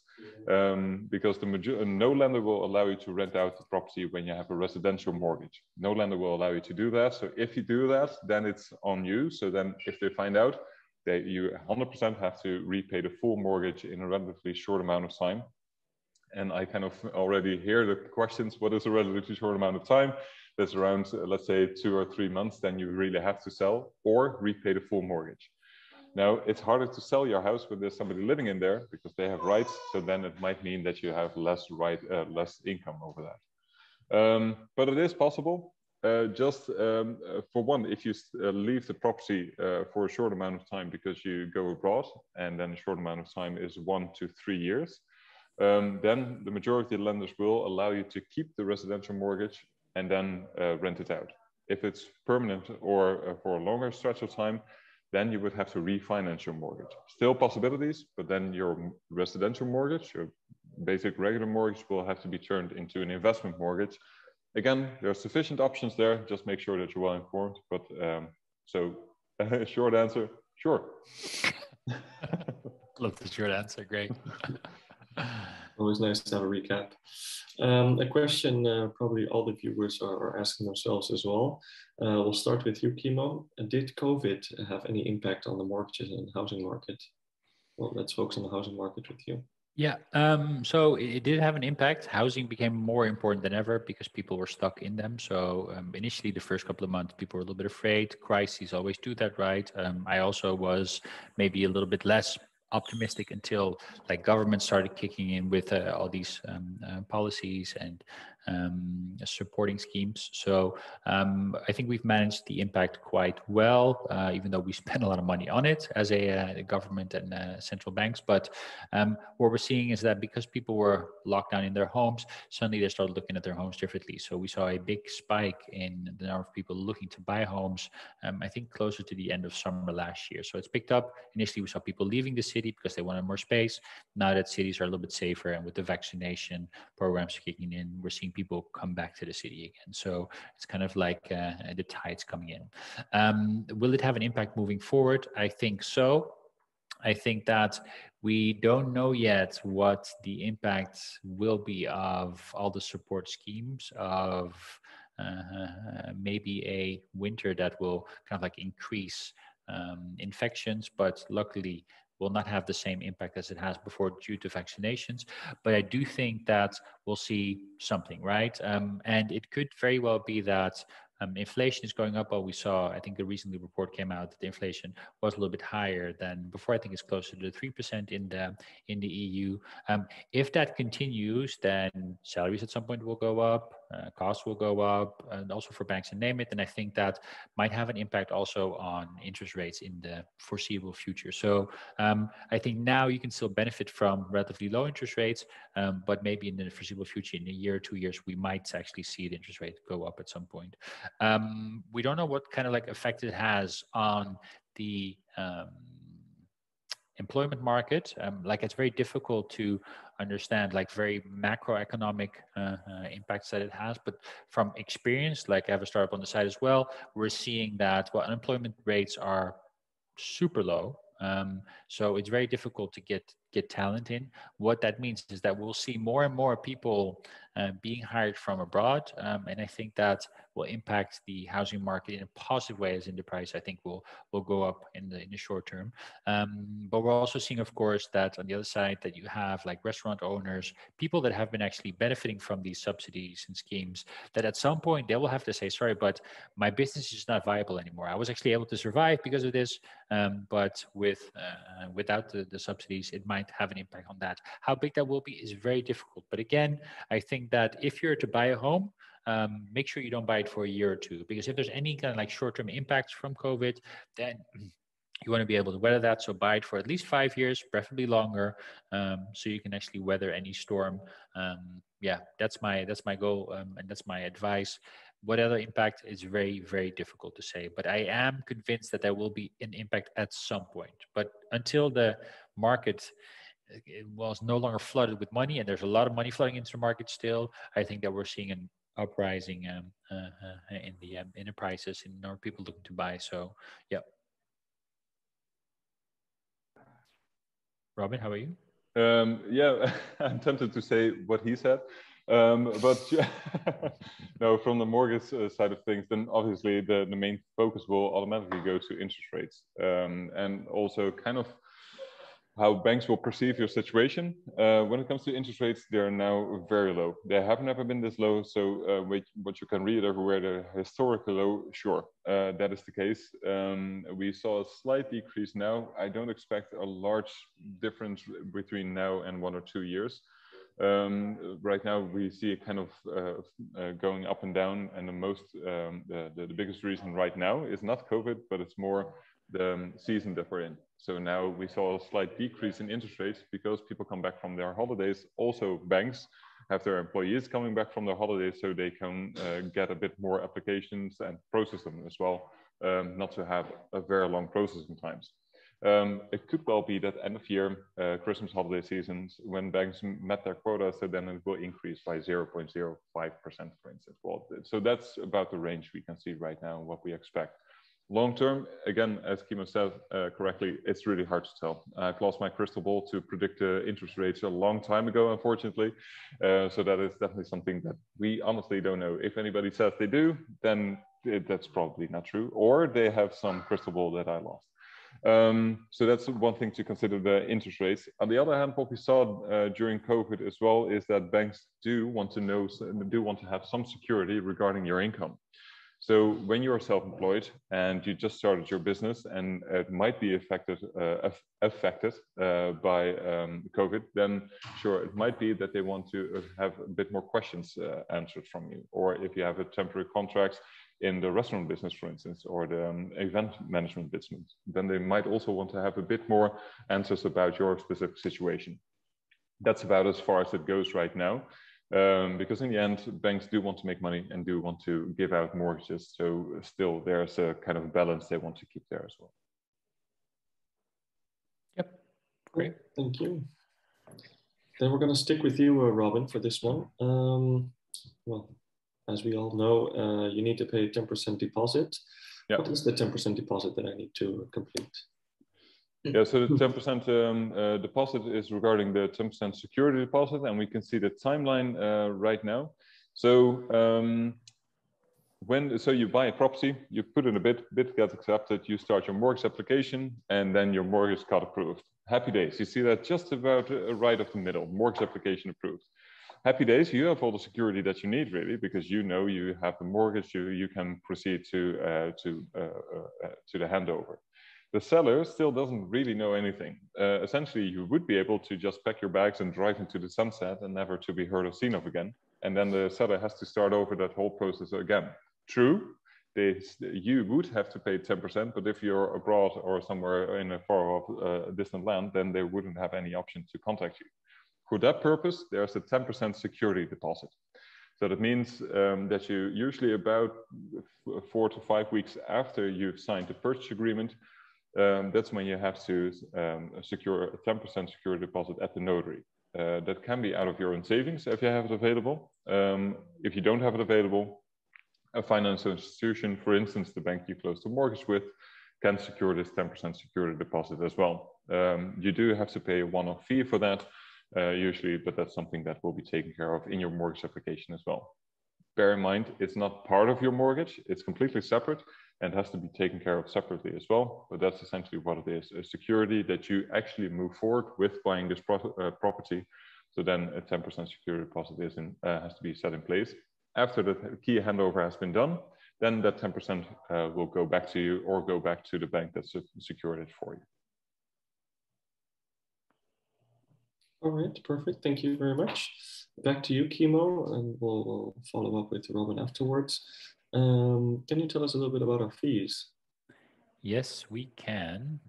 because no lender will allow you to rent out the property when you have a residential mortgage. No lender will allow you to do that. So if you do that, then it's on you. So then if they find out that you 100% have to repay the full mortgage in a relatively short amount of time. And I kind of already hear the questions, what is a relatively short amount of time? That's around, let's say, 2 or 3 months, then you really have to sell or repay the full mortgage. Now, it's harder to sell your house when there's somebody living in there because they have rights. So then it might mean that you have less income over that. But it is possible. For one, if you leave the property for a short amount of time because you go abroad, and then a short amount of time is 1 to 3 years, then the majority of lenders will allow you to keep the residential mortgage and then rent it out. If it's permanent or for a longer stretch of time, then you would have to refinance your mortgage. Still possibilities, but then your residential mortgage, your basic regular mortgage will have to be turned into an investment mortgage. Again, there are sufficient options there. Just make sure that you're well informed. But so short answer, sure. Love the short answer, great. Always nice to have a recap. A question probably all the viewers are asking themselves as well. We'll start with you, Kimo. Did COVID have any impact on the mortgages and housing market? Well, let's focus on the housing market with you. Yeah, so it did have an impact. Housing became more important than ever because people were stuck in them. So initially, the first couple of months, people were a little bit afraid. Crises always do that, right? I also was maybe a little bit less optimistic until like government started kicking in with all these policies and supporting schemes. So I think we've managed the impact quite well, even though we spend a lot of money on it as a government and central banks. But what we're seeing is that because people were locked down in their homes, suddenly they started looking at their homes differently. So we saw a big spike in the number of people looking to buy homes, I think closer to the end of summer last year. So it's picked up. Initially, we saw people leaving the city because they wanted more space. Now that cities are a little bit safer and with the vaccination programs kicking in, we're seeing people come back to the city again. So it's kind of like the tide's coming in. Will it have an impact moving forward? I think so. I think that we don't know yet what the impact will be of all the support schemes, of maybe a winter that will kind of like increase infections, but luckily will not have the same impact as it has before due to vaccinations. But I do think that we'll see something, right? And it could very well be that inflation is going up. Well, we saw, I think the recently report came out that the inflation was a little bit higher than before. I think it's closer to 3% in the EU. If that continues, then salaries at some point will go up, costs will go up, and also for banks and name it. And I think that might have an impact also on interest rates in the foreseeable future. So I think now you can still benefit from relatively low interest rates, but maybe in the foreseeable future, in a year or 2 years, we might actually see the interest rate go up at some point. We don't know what kind of like effect it has on the employment market. Like it's very difficult to understand like very macroeconomic impacts that it has, but from experience, like I have a startup on the side as well, we're seeing that well, unemployment rates are super low. So it's very difficult to get talent in. What that means is that we'll see more and more people being hired from abroad. And I think that will impact the housing market in a positive way, as in the price, I think will go up in the short term. But we're also seeing, of course, that on the other side, that you have like restaurant owners, people that have been actually benefiting from these subsidies and schemes, that at some point they will have to say, sorry, but my business is not viable anymore. I was actually able to survive because of this, but without the subsidies, it might have an impact on that. How big that will be is very difficult. But again, I think that if you're to buy a home, make sure you don't buy it for a year or two, because if there's any kind of like short-term impacts from COVID, then you want to be able to weather that. So buy it for at least 5 years, preferably longer, so you can actually weather any storm. Yeah, that's my goal, and that's my advice. What other impact is very, very difficult to say, but I am convinced that there will be an impact at some point. But until the market was no longer flooded with money, and there's a lot of money flooding into the market still, I think that we're seeing an uprising in the prices and more people looking to buy. So, yeah. Robin, how are you? Yeah, I'm tempted to say what he said. But no, from the mortgage side of things, then obviously the main focus will automatically go to interest rates, and also kind of how banks will perceive your situation. When it comes to interest rates, they are now very low. They have never been this low. So what you can read everywhere, the historical low, sure, that is the case. We saw a slight decrease now. I don't expect a large difference between now and 1 or 2 years. Right now we see it kind of going up and down, and the biggest reason right now is not COVID, but it's more the season that we're in. So now we saw a slight decrease in interest rates because people come back from their holidays. Also banks have their employees coming back from their holidays, so they can get a bit more applications and process them as well, not to have a very long processing times. It could well be that end of year Christmas holiday seasons, when banks met their quota, so then it will increase by 0.05%, for instance. Well, so that's about the range we can see right now, what we expect. Long term, again, as Kimo said correctly, it's really hard to tell. I've lost my crystal ball to predict the interest rates a long time ago, unfortunately. So that is definitely something that we honestly don't know. If anybody says they do, then that's probably not true, or they have some crystal ball that I lost. So that's one thing to consider, the interest rates. On the other hand, what we saw during COVID as well is that banks do want to know, do want to have some security regarding your income. So when you are self-employed and you just started your business and it might be affected by COVID, then sure, it might be that they want to have a bit more questions answered from you. Or if you have a temporary contract in the restaurant business, for instance, or the event management business, then they might also want to have a bit more answers about your specific situation. That's about as far as it goes right now. Because in the end, banks do want to make money and do want to give out mortgages. So still, there's a kind of balance they want to keep there as well. Yep. Great. Thank you. Then we're going to stick with you, Robin, for this one. Well, as we all know, you need to pay a 10% deposit. Yep. What is the 10% deposit that I need to complete? Yeah, so the 10% deposit is regarding the 10% security deposit, and we can see the timeline right now. So so you buy a property, you put in a bid, bid gets accepted, you start your mortgage application, and then your mortgage got approved. Happy days. You see that just about right of the middle, mortgage application approved. Happy days, you have all the security that you need, really, because you know you have the mortgage, you can proceed to the handover. The seller still doesn't really know anything. Essentially, you would be able to just pack your bags and drive into the sunset and never to be heard or seen of again. And then the seller has to start over that whole process again. True, you would have to pay 10%, but if you're abroad or somewhere in a far-off distant land, then they wouldn't have any option to contact you. For that purpose, there's a 10% security deposit. So that means that you usually about 4 to 5 weeks after you've signed the purchase agreement, that's when you have to secure a 10% security deposit at the notary. That can be out of your own savings if you have it available. If you don't have it available, a financial institution, for instance, the bank you close the mortgage with, can secure this 10% security deposit as well. You do have to pay a one-off fee for that usually, but that's something that will be taken care of in your mortgage application as well. Bear in mind, it's not part of your mortgage, it's completely separate, and has to be taken care of separately as well. But that's essentially what it is, a security that you actually move forward with buying this property. So then a 10% security deposit is has to be set in place. After the key handover has been done, then that 10% will go back to you or go back to the bank that secured it for you. All right, perfect. Thank you very much. Back to you, Kimo, and we'll follow up with Robin afterwards. Can you tell us a little bit about our fees? Yes, we can.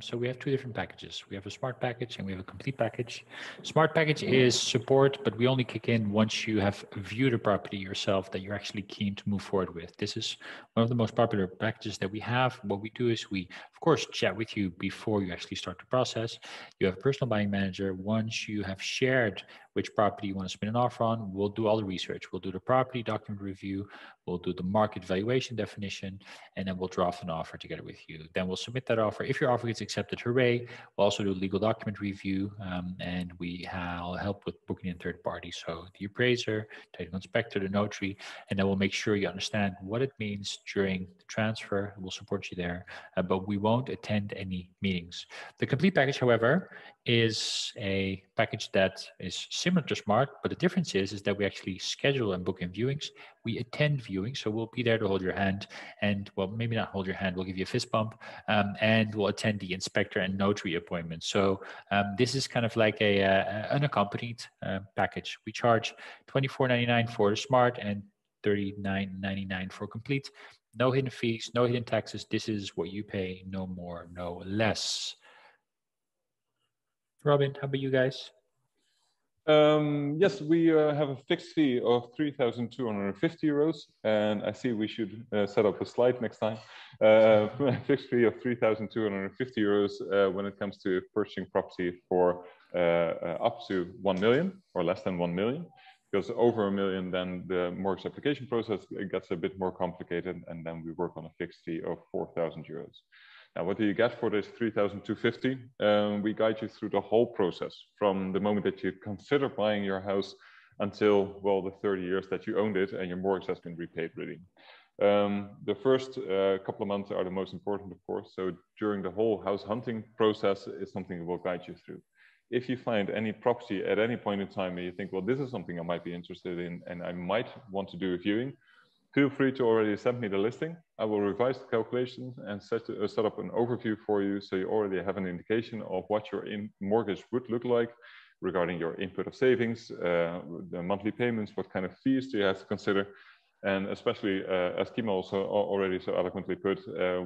So we have two different packages. We have a smart package and we have a complete package. Smart package is support, but we only kick in once you have viewed a property yourself that you're actually keen to move forward with. This is one of the most popular packages that we have. What we do is we, of course, chat with you before you actually start the process. You have a personal buying manager. Once you have shared which property you want to spin an offer on, we'll do all the research. We'll do the property document review. We'll do the market valuation definition, and then we'll draft an offer together with you. Then we'll submit that offer. If your offer gets accepted, hooray. We'll also do legal document review, and we'll help with booking in third party. So the appraiser, technical inspector, the notary, and then we'll make sure you understand what it means during the transfer. We'll support you there, but we won't attend any meetings. The complete package, however, is a package that is similar to Smart, but the difference is that we actually schedule and book in viewings. We attend viewings, so we'll be there to hold your hand, and well, maybe not hold your hand, we'll give you a fist bump, and we'll attend the inspector and notary appointments. So this is kind of like a unaccompanied package. We charge $24.99 for Smart and $39.99 for complete. No hidden fees, no hidden taxes. This is what you pay, no more, no less. Robin, how about you guys? Yes, we have a fixed fee of 3,250 euros, and I see we should set up a slide next time. Fixed fee of 3,250 euros when it comes to purchasing property for up to 1 million or less than 1 million. Because over 1 million, then the mortgage application process gets a bit more complicated, and then we work on a fixed fee of 4,000 euros. Now, what do you get for this 3,250? We guide you through the whole process from the moment that you consider buying your house until, well, the 30 years that you owned it and your mortgage has been repaid, really. The first couple of months are the most important, of course. So during the whole house hunting process is something that we'll guide you through. If you find any property at any point in time and you think, well, this is something I might be interested in and I might want to do a viewing, feel free to already send me the listing. I will revise the calculations and set up an overview for you, so you already have an indication of what your mortgage would look like regarding your input of savings, the monthly payments, what kind of fees do you have to consider. And especially, as Kimo also already so eloquently put,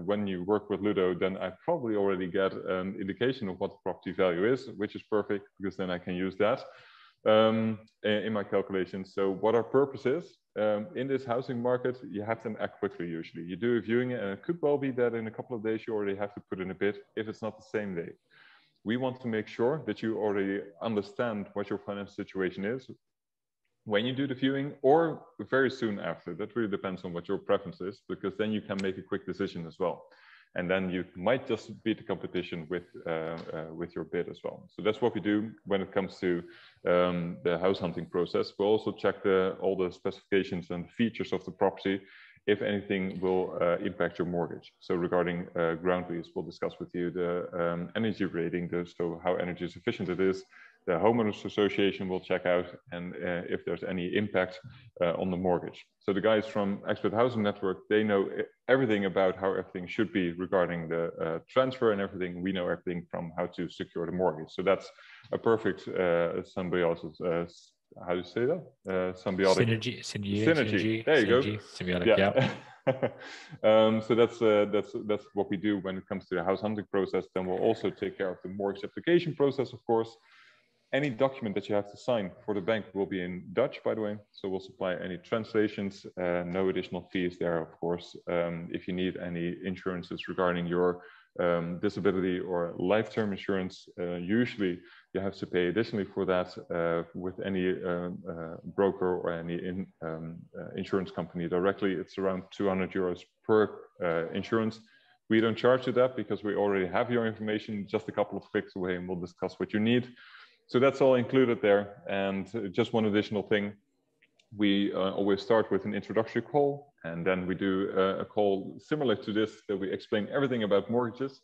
when you work with Ludo, then I probably already get an indication of what the property value is, which is perfect, because then I can use that in my calculations. So what our purpose is, in this housing market, you have to act quickly usually. You do a viewing, and it could well be that in a couple of days you already have to put in a bid, if it's not the same day. We want to make sure that you already understand what your financial situation is when you do the viewing, or very soon after. That really depends on what your preference is, because then you can make a quick decision as well. And then you might just beat the competition with your bid as well. So that's what we do when it comes to the house hunting process. We'll also check all the specifications and features of the property, if anything will impact your mortgage. So regarding ground lease, we'll discuss with you the energy rating, so how energy efficient it is. The homeowners association will check out, and if there's any impact on the mortgage. So the guys from Expat Housing Network, they know everything about how everything should be regarding the transfer and everything. We know everything from how to secure the mortgage. So that's a perfect symbiosis. How do you say that? Symbiotic. Synergy. There you go. Symbiotic. Yeah. So that's what we do when it comes to the house hunting process. Then we'll also take care of the mortgage application process, of course. Any document that you have to sign for the bank will be in Dutch, by the way. So we'll supply any translations, no additional fees there, of course. If you need any insurances regarding your disability or life-term insurance, usually you have to pay additionally for that with any broker or any insurance company directly. It's around 200 euros per insurance. We don't charge you that because we already have your information just a couple of clicks away, and we'll discuss what you need. So that's all included there. And just one additional thing, we always start with an introductory call, and then we do a call similar to this that we explain everything about mortgages.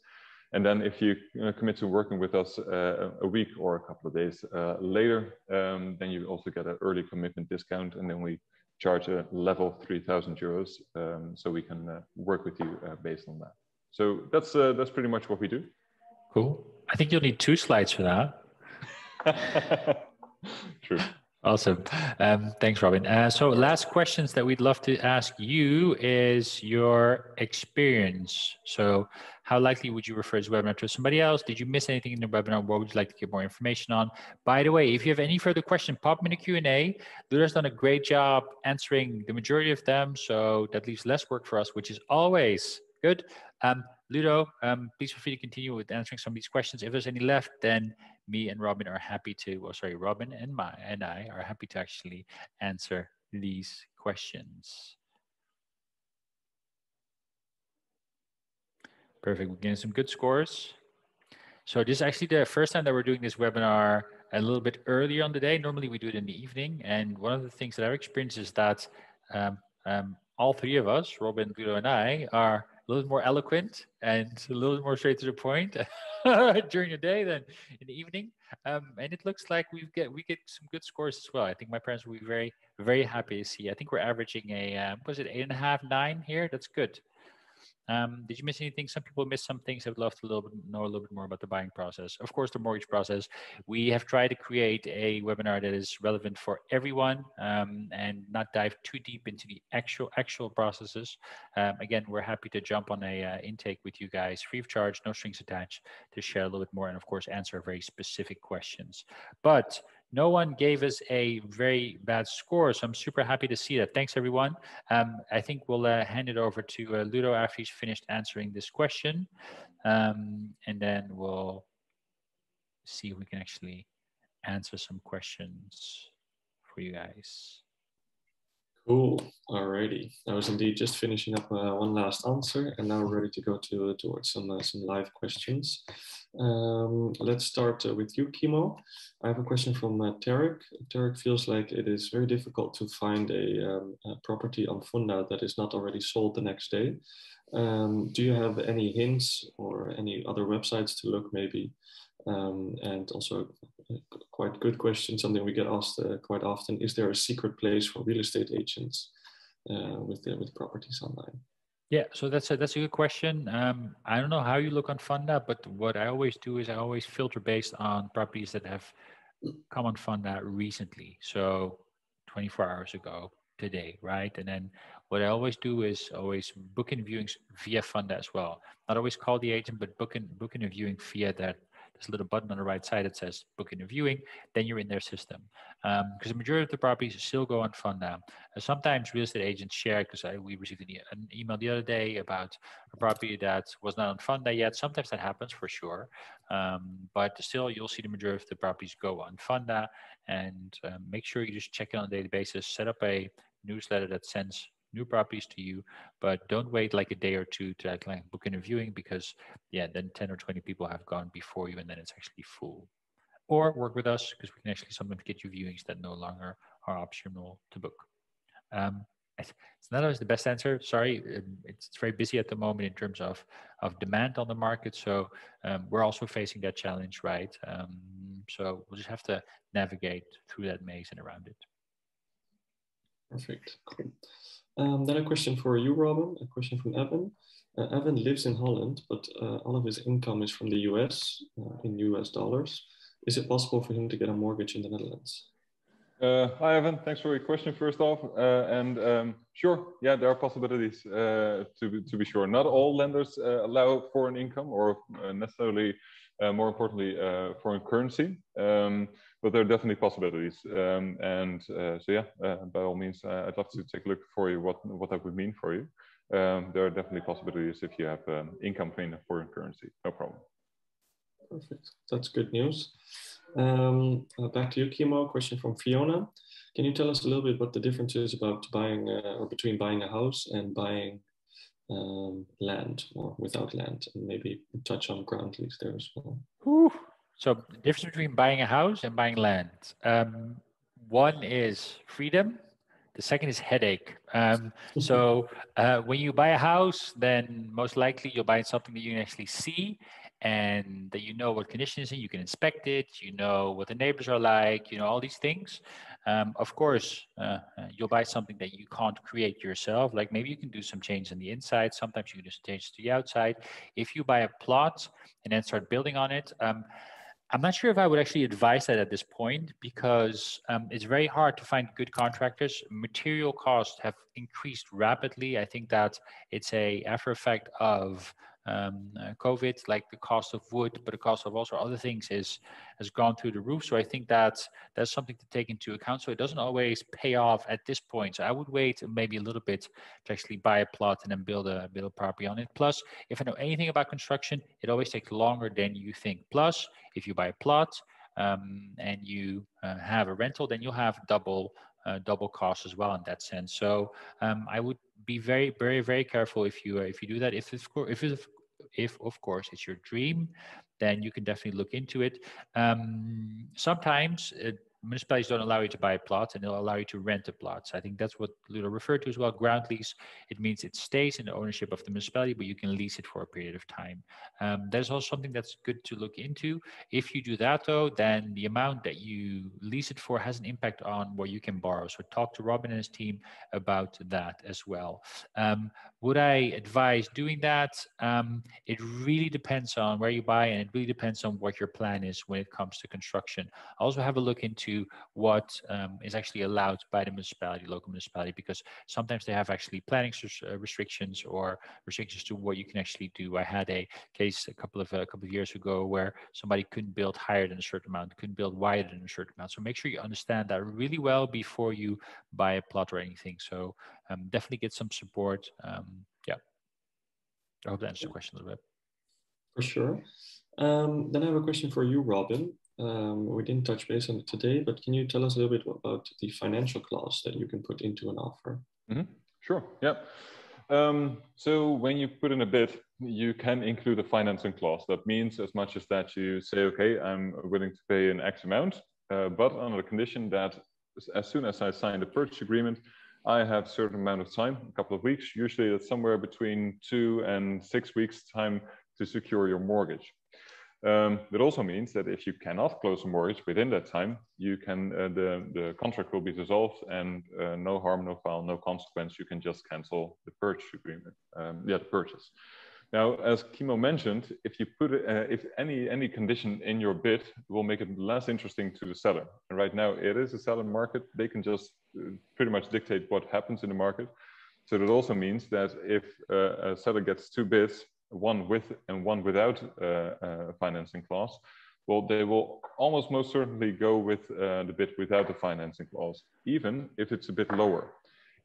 And then if you commit to working with us a week or a couple of days later, then you also get an early commitment discount, and then we charge a level 3,000 euros so we can work with you based on that. So that's pretty much what we do. Cool. I think you'll need two slides for that. True. Awesome. Thanks, Robin. So last questions that we'd love to ask you is your experience. So how likely would you refer this webinar to somebody else? Did you miss anything in the webinar? What would you like to get more information on? By the way, if you have any further question, pop them in the Q&A. Ludo's done a great job answering the majority of them, so that leaves less work for us, which is always good. Ludo, please feel free to continue with answering some of these questions. If there's any left, then me and Robin are happy to, well, sorry, Robin and I are happy to actually answer these questions. Perfect, we're getting some good scores. So this is actually the first time that we're doing this webinar a little bit earlier on the day. Normally we do it in the evening. And one of the things that I've experienced is that all three of us, Robin, Ludo, and I, are a little more eloquent and a little more straight to the point during the day than in the evening. And it looks like we get some good scores as well. I think my parents will be very, very happy to see. I think we're averaging a, was it 8.5, 9 here? That's good. Did you miss anything? Some people missed some things. I would love to know a little bit more about the buying process. Of course, the mortgage process. We have tried to create a webinar that is relevant for everyone and not dive too deep into the actual processes. Again, we're happy to jump on a intake with you guys, free of charge, no strings attached, to share a little bit more and, of course, answer very specific questions. But no one gave us a very bad score. So I'm super happy to see that. Thanks, everyone. I think we'll hand it over to Ludo after he's finished answering this question. And then we'll see if we can actually answer some questions for you guys. Cool. Alrighty. I was indeed just finishing up one last answer, and now we're ready to go to towards some live questions. Let's start with you, Kimo. I have a question from Tarek. Tarek feels like it is very difficult to find a property on Funda that is not already sold the next day. Do you have any hints or any other websites to look, maybe? And also a quite good question, something we get asked quite often: is there a secret place for real estate agents with properties online? Yeah, so that's a good question. I don't know how you look on Funda, but what I always do is I always filter based on properties that have come on Funda recently, so 24 hours ago today, right? And then what I always do is always book in viewings via Funda as well. Not always call the agent, but book in a viewing via that. This little button on the right side that says book in a viewing, then you're in their system. Because the majority of the properties still go on Funda. Sometimes real estate agents share, because we received an email the other day about a property that was not on Funda yet. Sometimes that happens for sure. But still, you'll see the majority of the properties go on Funda. And make sure you just check it on a daily basis, set up a newsletter that sends new properties to you, but don't wait like a day or two to like book in a viewing, because yeah, then 10 or 20 people have gone before you and then it's actually full. Or work with us, because we can actually sometimes get you viewings that no longer are optional to book. It's not always the best answer, sorry. It's very busy at the moment in terms of demand on the market, so we're also facing that challenge, right? So we'll just have to navigate through that maze and around it. Perfect. Cool. Then a question for you, Robin, a question from Evan. Evan lives in Holland, but all of his income is from the US, in US dollars. Is it possible for him to get a mortgage in the Netherlands? Hi, Evan. Thanks for your question, first off. Sure, yeah, there are possibilities, to be sure. Not all lenders allow foreign income or necessarily, more importantly, foreign currency. But there are definitely possibilities. So yeah, by all means, I'd love to take a look for you what that would mean for you. There are definitely possibilities if you have income in a foreign currency, no problem. Perfect. That's good news. Back to you, Kimo. Question from Fiona. Can you tell us a little bit what the difference is about buying or between buying a house and buying land or without land, and maybe touch on ground lease there as well? Ooh. So the difference between buying a house and buying land. One is freedom. The second is headache. So when you buy a house, then most likely you'll buy something that you can actually see and that you know what condition it's in, you can inspect it, you know what the neighbors are like, you know, all these things. Of course, you'll buy something that you can't create yourself. Like maybe you can do some change on the inside. Sometimes you can do some changes to the outside. If you buy a plot and then start building on it, I'm not sure if I would actually advise that at this point, because it's very hard to find good contractors. Material costs have increased rapidly. I think that it's a after effect of COVID, like the cost of wood, but the cost of also other things has gone through the roof. So I think that's something to take into account. So it doesn't always pay off at this point. So I would wait maybe a little bit to actually buy a plot and then build a property on it. Plus, if I know anything about construction, it always takes longer than you think. Plus, if you buy a plot and you have a rental, then you'll have double cost as well in that sense. So I would be very, very, very careful if you do that. If of course it's your dream, then you can definitely look into it. Sometimes municipalities don't allow you to buy a plot, and they'll allow you to rent a plot. So I think that's what Ludo referred to as well. Ground lease, it means it stays in the ownership of the municipality, but you can lease it for a period of time. That's also something that's good to look into. If you do that though, then the amount that you lease it for has an impact on what you can borrow. So talk to Robin and his team about that as well. Would I advise doing that? It really depends on where you buy, and it really depends on what your plan is when it comes to construction. Also have a look into to what is actually allowed by the municipality, local municipality, because sometimes they have actually planning restrictions or restrictions to what you can actually do. I had a case a couple of years ago where somebody couldn't build higher than a certain amount, couldn't build wider than a certain amount. So make sure you understand that really well before you buy a plot or anything. So definitely get some support. Yeah, I hope that answers the question a little bit. For sure. Then I have a question for you, Robin. We didn't touch base on it today, but can you tell us a little bit about the financial clause that you can put into an offer? Mm-hmm. Sure, yeah. So when you put in a bid, you can include a financing clause. That means as much as that you say, okay, I'm willing to pay an X amount, but under the condition that as soon as I sign the purchase agreement, I have a certain amount of time, a couple of weeks. Usually that's somewhere between 2 and 6 weeks time to secure your mortgage. That also means that if you cannot close a mortgage within that time, you can the contract will be dissolved, and no harm, no foul, no consequence. You can just cancel the purchase agreement. The purchase. Now, as Kimo mentioned, if you put if any condition in your bid, it will make it less interesting to the seller. And right now, it is a seller market. They can just pretty much dictate what happens in the market. So that also means that if a seller gets 2 bids, one with and one without a financing clause, well, they will almost most certainly go with the bid without the financing clause, even if it's a bit lower.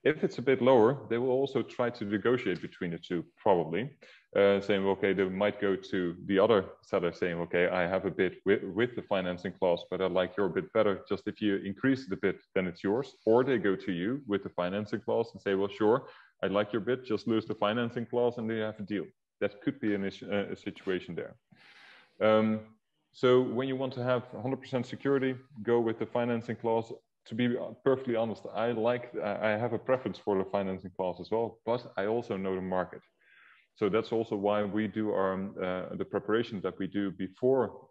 If it's a bit lower, they will also try to negotiate between the two, probably, saying, okay, they might go to the other seller saying, okay, I have a bid with the financing clause, but I like your bid better. Just if you increase the bid, then it's yours. Or they go to you with the financing clause and say, well, sure, I like your bid, just lose the financing clause and then you have a deal. That could be a situation there. So when you want to have 100% security, go with the financing clause. To be perfectly honest, I have a preference for the financing clause as well, but I also know the market. So that's also why we do our, the preparations that we do before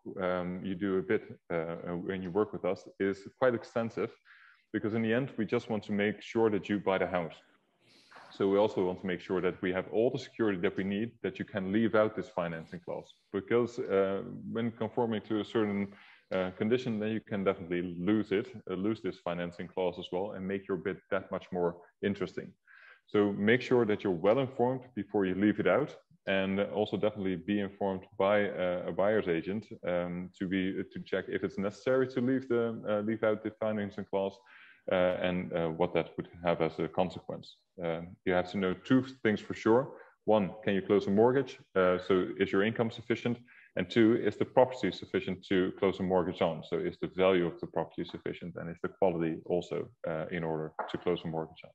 you do a bid when you work with us is quite extensive, because in the end, we just want to make sure that you buy the house. So we also want to make sure that we have all the security that we need, that you can leave out this financing clause, because when conforming to a certain condition, then you can definitely lose it, lose this financing clause as well, and make your bid that much more interesting. So make sure that you're well informed before you leave it out, and also definitely be informed by a buyer's agent to check if it's necessary to leave out the financing clause. And what that would have as a consequence. You have to know 2 things for sure. 1, can you close a mortgage? So is your income sufficient? And 2, is the property sufficient to close a mortgage on? So is the value of the property sufficient? And is the quality also in order to close a mortgage on?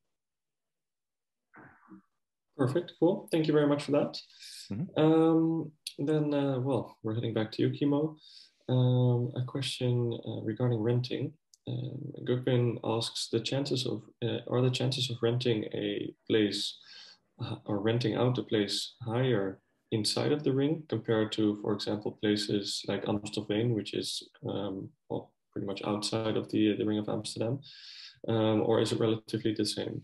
Perfect, cool. Thank you very much for that. Mm-hmm. Well, we're heading back to you, Kimo. A question regarding renting. Gupin asks, are the chances of renting a place or renting out a place higher inside of the ring compared to, for example, places like Amstelveen, which is well, pretty much outside of the ring of Amsterdam, or is it relatively the same?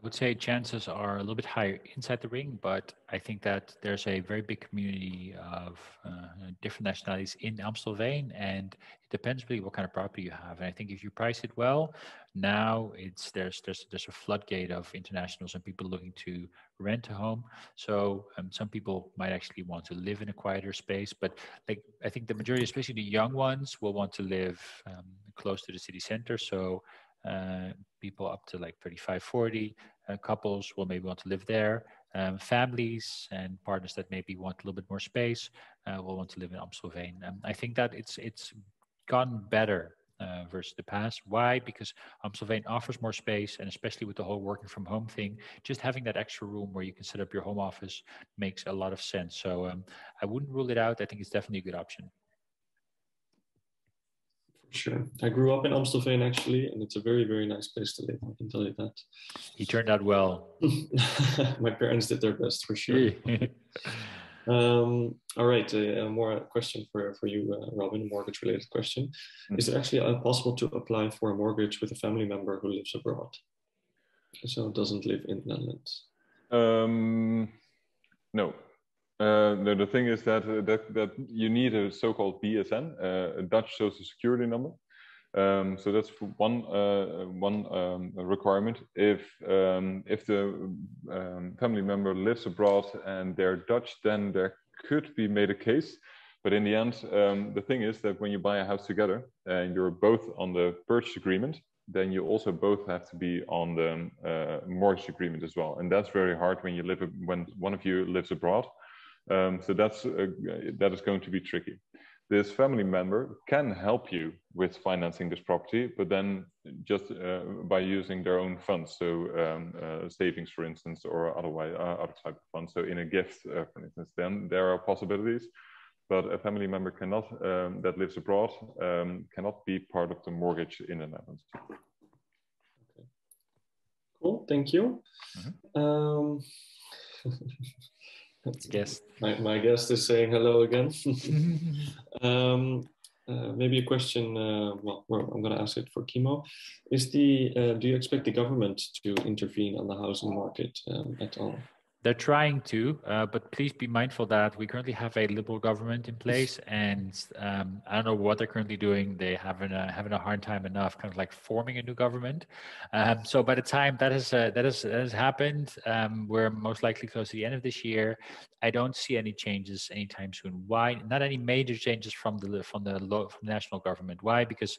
I would say chances are a little bit higher inside the ring, but I think that there's a very big community of different nationalities in Amstelveen, and it depends really what kind of property you have. And I think if you price it well, now it's there's a floodgate of internationals and people looking to rent a home. So some people might actually want to live in a quieter space, but like I think the majority, especially the young ones, will want to live close to the city center. So people up to like 35, 40 couples will maybe want to live there. Families and partners that maybe want a little bit more space will want to live in Amstelveen. I think that it's gotten better versus the past. Why? Because Amstelveen offers more space, and especially with the whole working from home thing, just having that extra room where you can set up your home office makes a lot of sense. So I wouldn't rule it out. I think it's definitely a good option. Sure. I grew up in Amstelveen actually, and it's a very, very nice place to live. I can tell you that. You turned out well. My parents did their best for sure. All right. More question for you, Robin, a mortgage related question. Is it actually possible to apply for a mortgage with a family member who lives abroad? So doesn't live in the Netherlands? No. No, the thing is that that you need a so-called BSN, a Dutch Social Security number. So that's one requirement. If the family member lives abroad and they're Dutch, then there could be made a case. But in the end, the thing is that when you buy a house together and you're both on the purchase agreement, then you also both have to be on the mortgage agreement as well. And that's very hard when you live when one of you lives abroad. So that's that is going to be tricky. This family member can help you with financing this property, but then just by using their own funds, so savings, for instance, or otherwise other type of funds. So in a gift, for instance, then there are possibilities. But a family member cannot that lives abroad cannot be part of the mortgage in the Netherlands. Okay. Cool, thank you. Mm-hmm. Guest. My guest is saying hello again. Maybe a question. Well, I'm going to ask it for Kimo. Is the do you expect the government to intervene on the housing market at all? They're trying to, but please be mindful that we currently have a liberal government in place, and I don't know what they're currently doing. They having a hard time enough, kind of like forming a new government. So by the time that has happened, we're most likely close to the end of this year. I don't see any changes anytime soon. Why? Not any major changes from the national government. Why? Because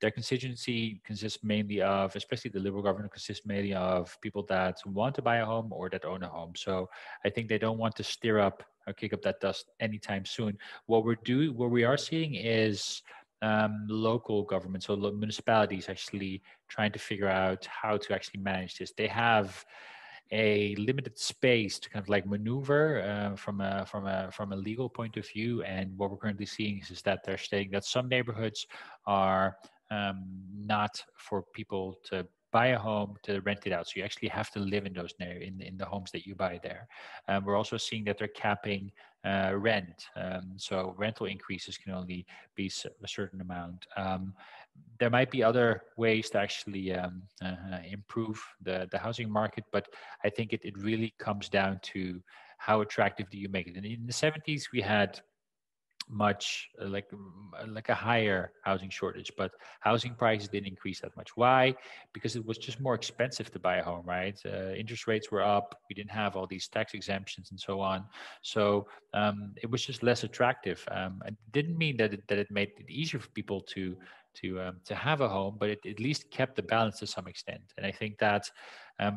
their constituency consists mainly of, especially the liberal government, consists mainly of people that want to buy a home or that own a home. So I think they don't want to stir up or kick up that dust anytime soon. What we are seeing is local governments, so municipalities, actually trying to figure out how to actually manage this. They have a limited space to kind of like maneuver from a legal point of view. And what we're currently seeing is that they're stating that some neighborhoods are not for people to buy a home to rent it out, so you actually have to live in those in the homes that you buy there. We're also seeing that they're capping rent, so rental increases can only be a certain amount. There might be other ways to actually improve the housing market, but I think it really comes down to how attractive do you make it. And in the 70s, we had much like a higher housing shortage, but housing prices didn't increase that much. Why? Because it was just more expensive to buy a home, right? Interest rates were up. We didn't have all these tax exemptions and so on. So it was just less attractive. It didn't mean that it made it easier for people to have a home, but it at least kept the balance to some extent. And I think that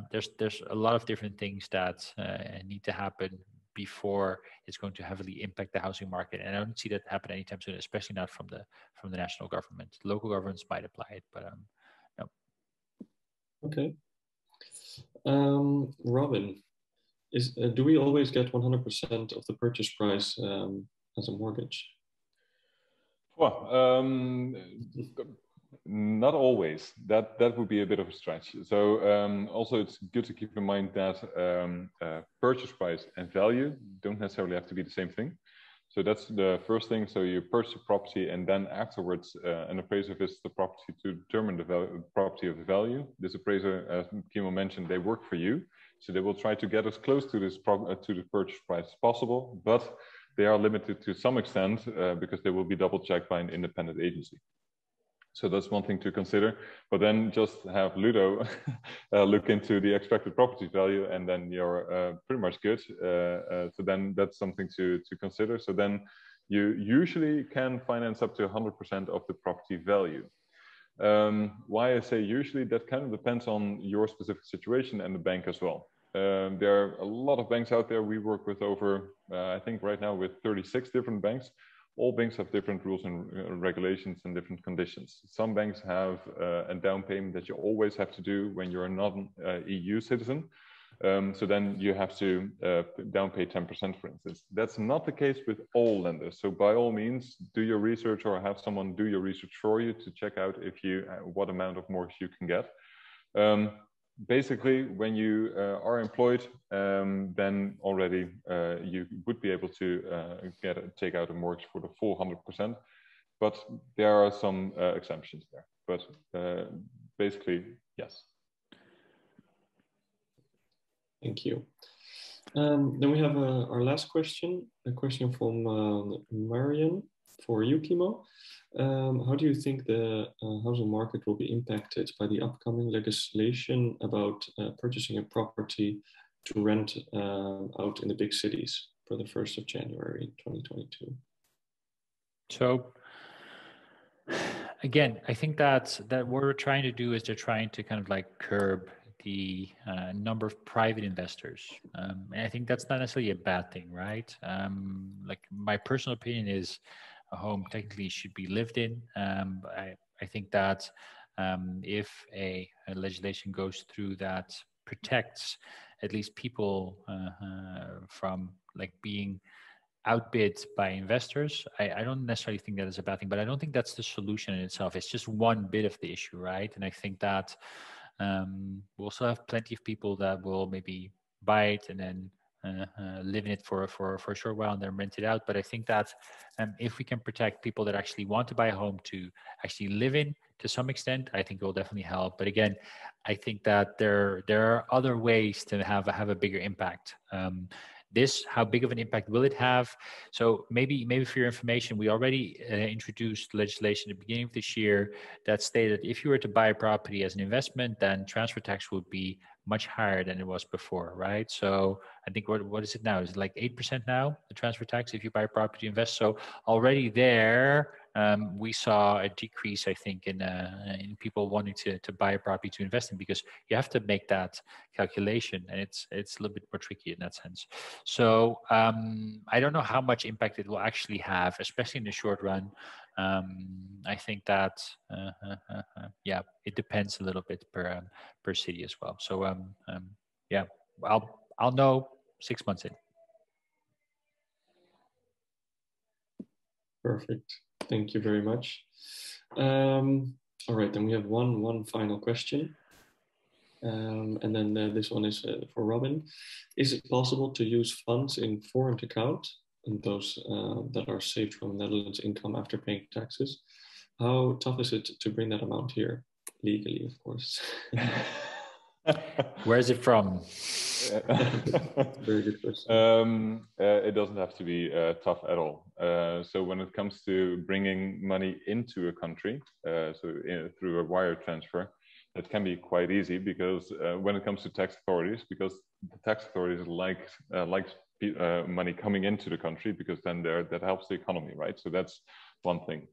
there's a lot of different things that need to happen before it's going to heavily impact the housing market, and I don't see that happen anytime soon, especially not from the national government. Local governments might apply it, but no. Okay. Robin, do we always get 100% of the purchase price as a mortgage? Well, not always. That would be a bit of a stretch. So also it's good to keep in mind that purchase price and value don't necessarily have to be the same thing. So that's the first thing. So you purchase a property, and then afterwards an appraiser visits the property to determine the property of the value. This appraiser, as Kimo mentioned, they work for you, so they will try to get as close to the purchase price as possible, but they are limited to some extent because they will be double checked by an independent agency. So that's one thing to consider, but then just have Ludo look into the expected property value, and then you're pretty much good. So then that's something to consider. So then you usually can finance up to 100% of the property value. Why I say usually, that kind of depends on your specific situation and the bank as well. There are a lot of banks out there. We work with over, I think right now with 36 different banks. All banks have different rules and regulations and different conditions. Some banks have a down payment that you always have to do when you're not an EU citizen. So then you have to down pay 10%, for instance. That's not the case with all lenders. So by all means, do your research or have someone do your research for you to check out what amount of mortgage you can get. Basically, when you are employed, then already you would be able to take out a mortgage for the full 100%. But there are some exemptions there. But basically, yes. Thank you. Then we have our last question, a question from Marian for you, Kimo. How do you think the housing market will be impacted by the upcoming legislation about purchasing a property to rent out in the big cities for the 1st of January 2022? So again, I think that what we're trying to do is they're trying to kind of like curb the number of private investors. And I think that's not necessarily a bad thing, right? Like my personal opinion is a home technically should be lived in. I think that if a legislation goes through that protects at least people from like being outbid by investors, I don't necessarily think that is a bad thing, but I don't think that's the solution in itself. It's just one bit of the issue, right? And I think that we'll still have plenty of people that will maybe buy it and then live in it for a short while and then rent it out. But I think that if we can protect people that actually want to buy a home to actually live in to some extent, I think it will definitely help. But again, I think that there are other ways to have a bigger impact. This, how big of an impact will it have? So maybe for your information, we already introduced legislation at the beginning of this year that stated if you were to buy a property as an investment, then transfer tax would be much higher than it was before, right? So I think what is it now? Is it like 8% now, the transfer tax, if you buy a property to invest? So already there, we saw a decrease, I think, in people wanting to buy a property to invest in, because you have to make that calculation, and it's a little bit more tricky in that sense. So I don't know how much impact it will actually have, especially in the short run. I think that yeah, it depends a little bit per city as well. So yeah, I'll know 6 months in. Perfect. Thank you very much. All right, then we have one final question. And then this one is for Robin. Is it possible to use funds in foreign account and those that are saved from Netherlands income after paying taxes? How tough is it to bring that amount here? Legally, of course. Where is it from? Very good question. It doesn't have to be tough at all. So when it comes to bringing money into a country, so through a wire transfer, that can be quite easy, because when it comes to tax authorities, because the tax authorities like money coming into the country, because then that helps the economy, right? So that's one thing.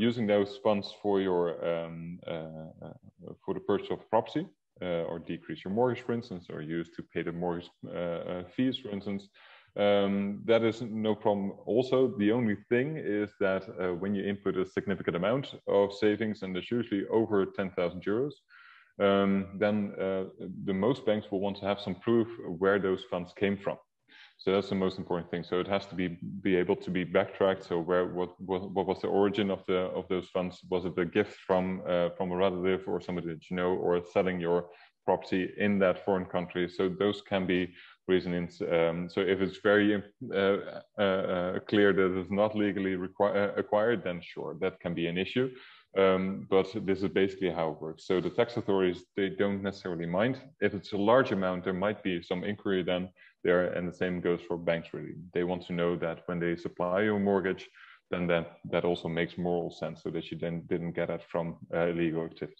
Using those funds for your for the purchase of property, or decrease your mortgage, for instance, or use to pay the mortgage fees, for instance, that is no problem. Also, the only thing is that when you input a significant amount of savings, and that's usually over 10,000 euros, then the most banks will want to have some proof where those funds came from. So that's the most important thing. So it has to be able to be backtracked. So what was the origin of those funds? Was it a gift from a relative or somebody that you know, or selling your property in that foreign country? So those can be reasonings. So if it's very clear that it's not legally acquired, then sure, that can be an issue. But this is basically how it works. So the tax authorities, they don't necessarily mind. If it's a large amount, there might be some inquiry then there, and the same goes for banks really. They want to know that when they supply you a mortgage, then that also makes moral sense, so that you then didn't get it from illegal activities.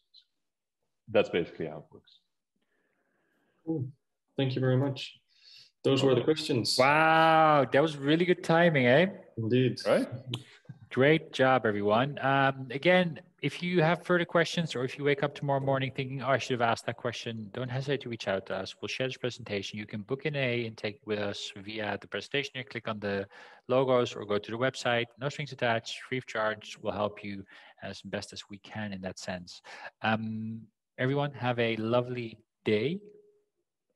That's basically how it works. Cool. Thank you very much. Those were the questions. Wow, that was really good timing, eh? Indeed. Right? Great job, everyone. Again, if you have further questions, or if you wake up tomorrow morning thinking, oh, I should have asked that question, don't hesitate to reach out to us. We'll share this presentation. You can book an intake with us via the presentation here. Click on the logos or go to the website. No strings attached, free of charge. We'll help you as best as we can in that sense. Everyone, have a lovely day.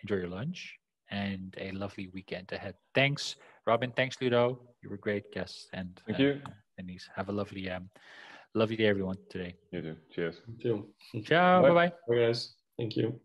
Enjoy your lunch and a lovely weekend ahead. Thanks, Robin. Thanks, Ludo. You were great guests. And thank you. Denise, have a lovely, lovely day, everyone, today. You too. Cheers. You too. Ciao. Bye-bye. Bye, guys. Thank you.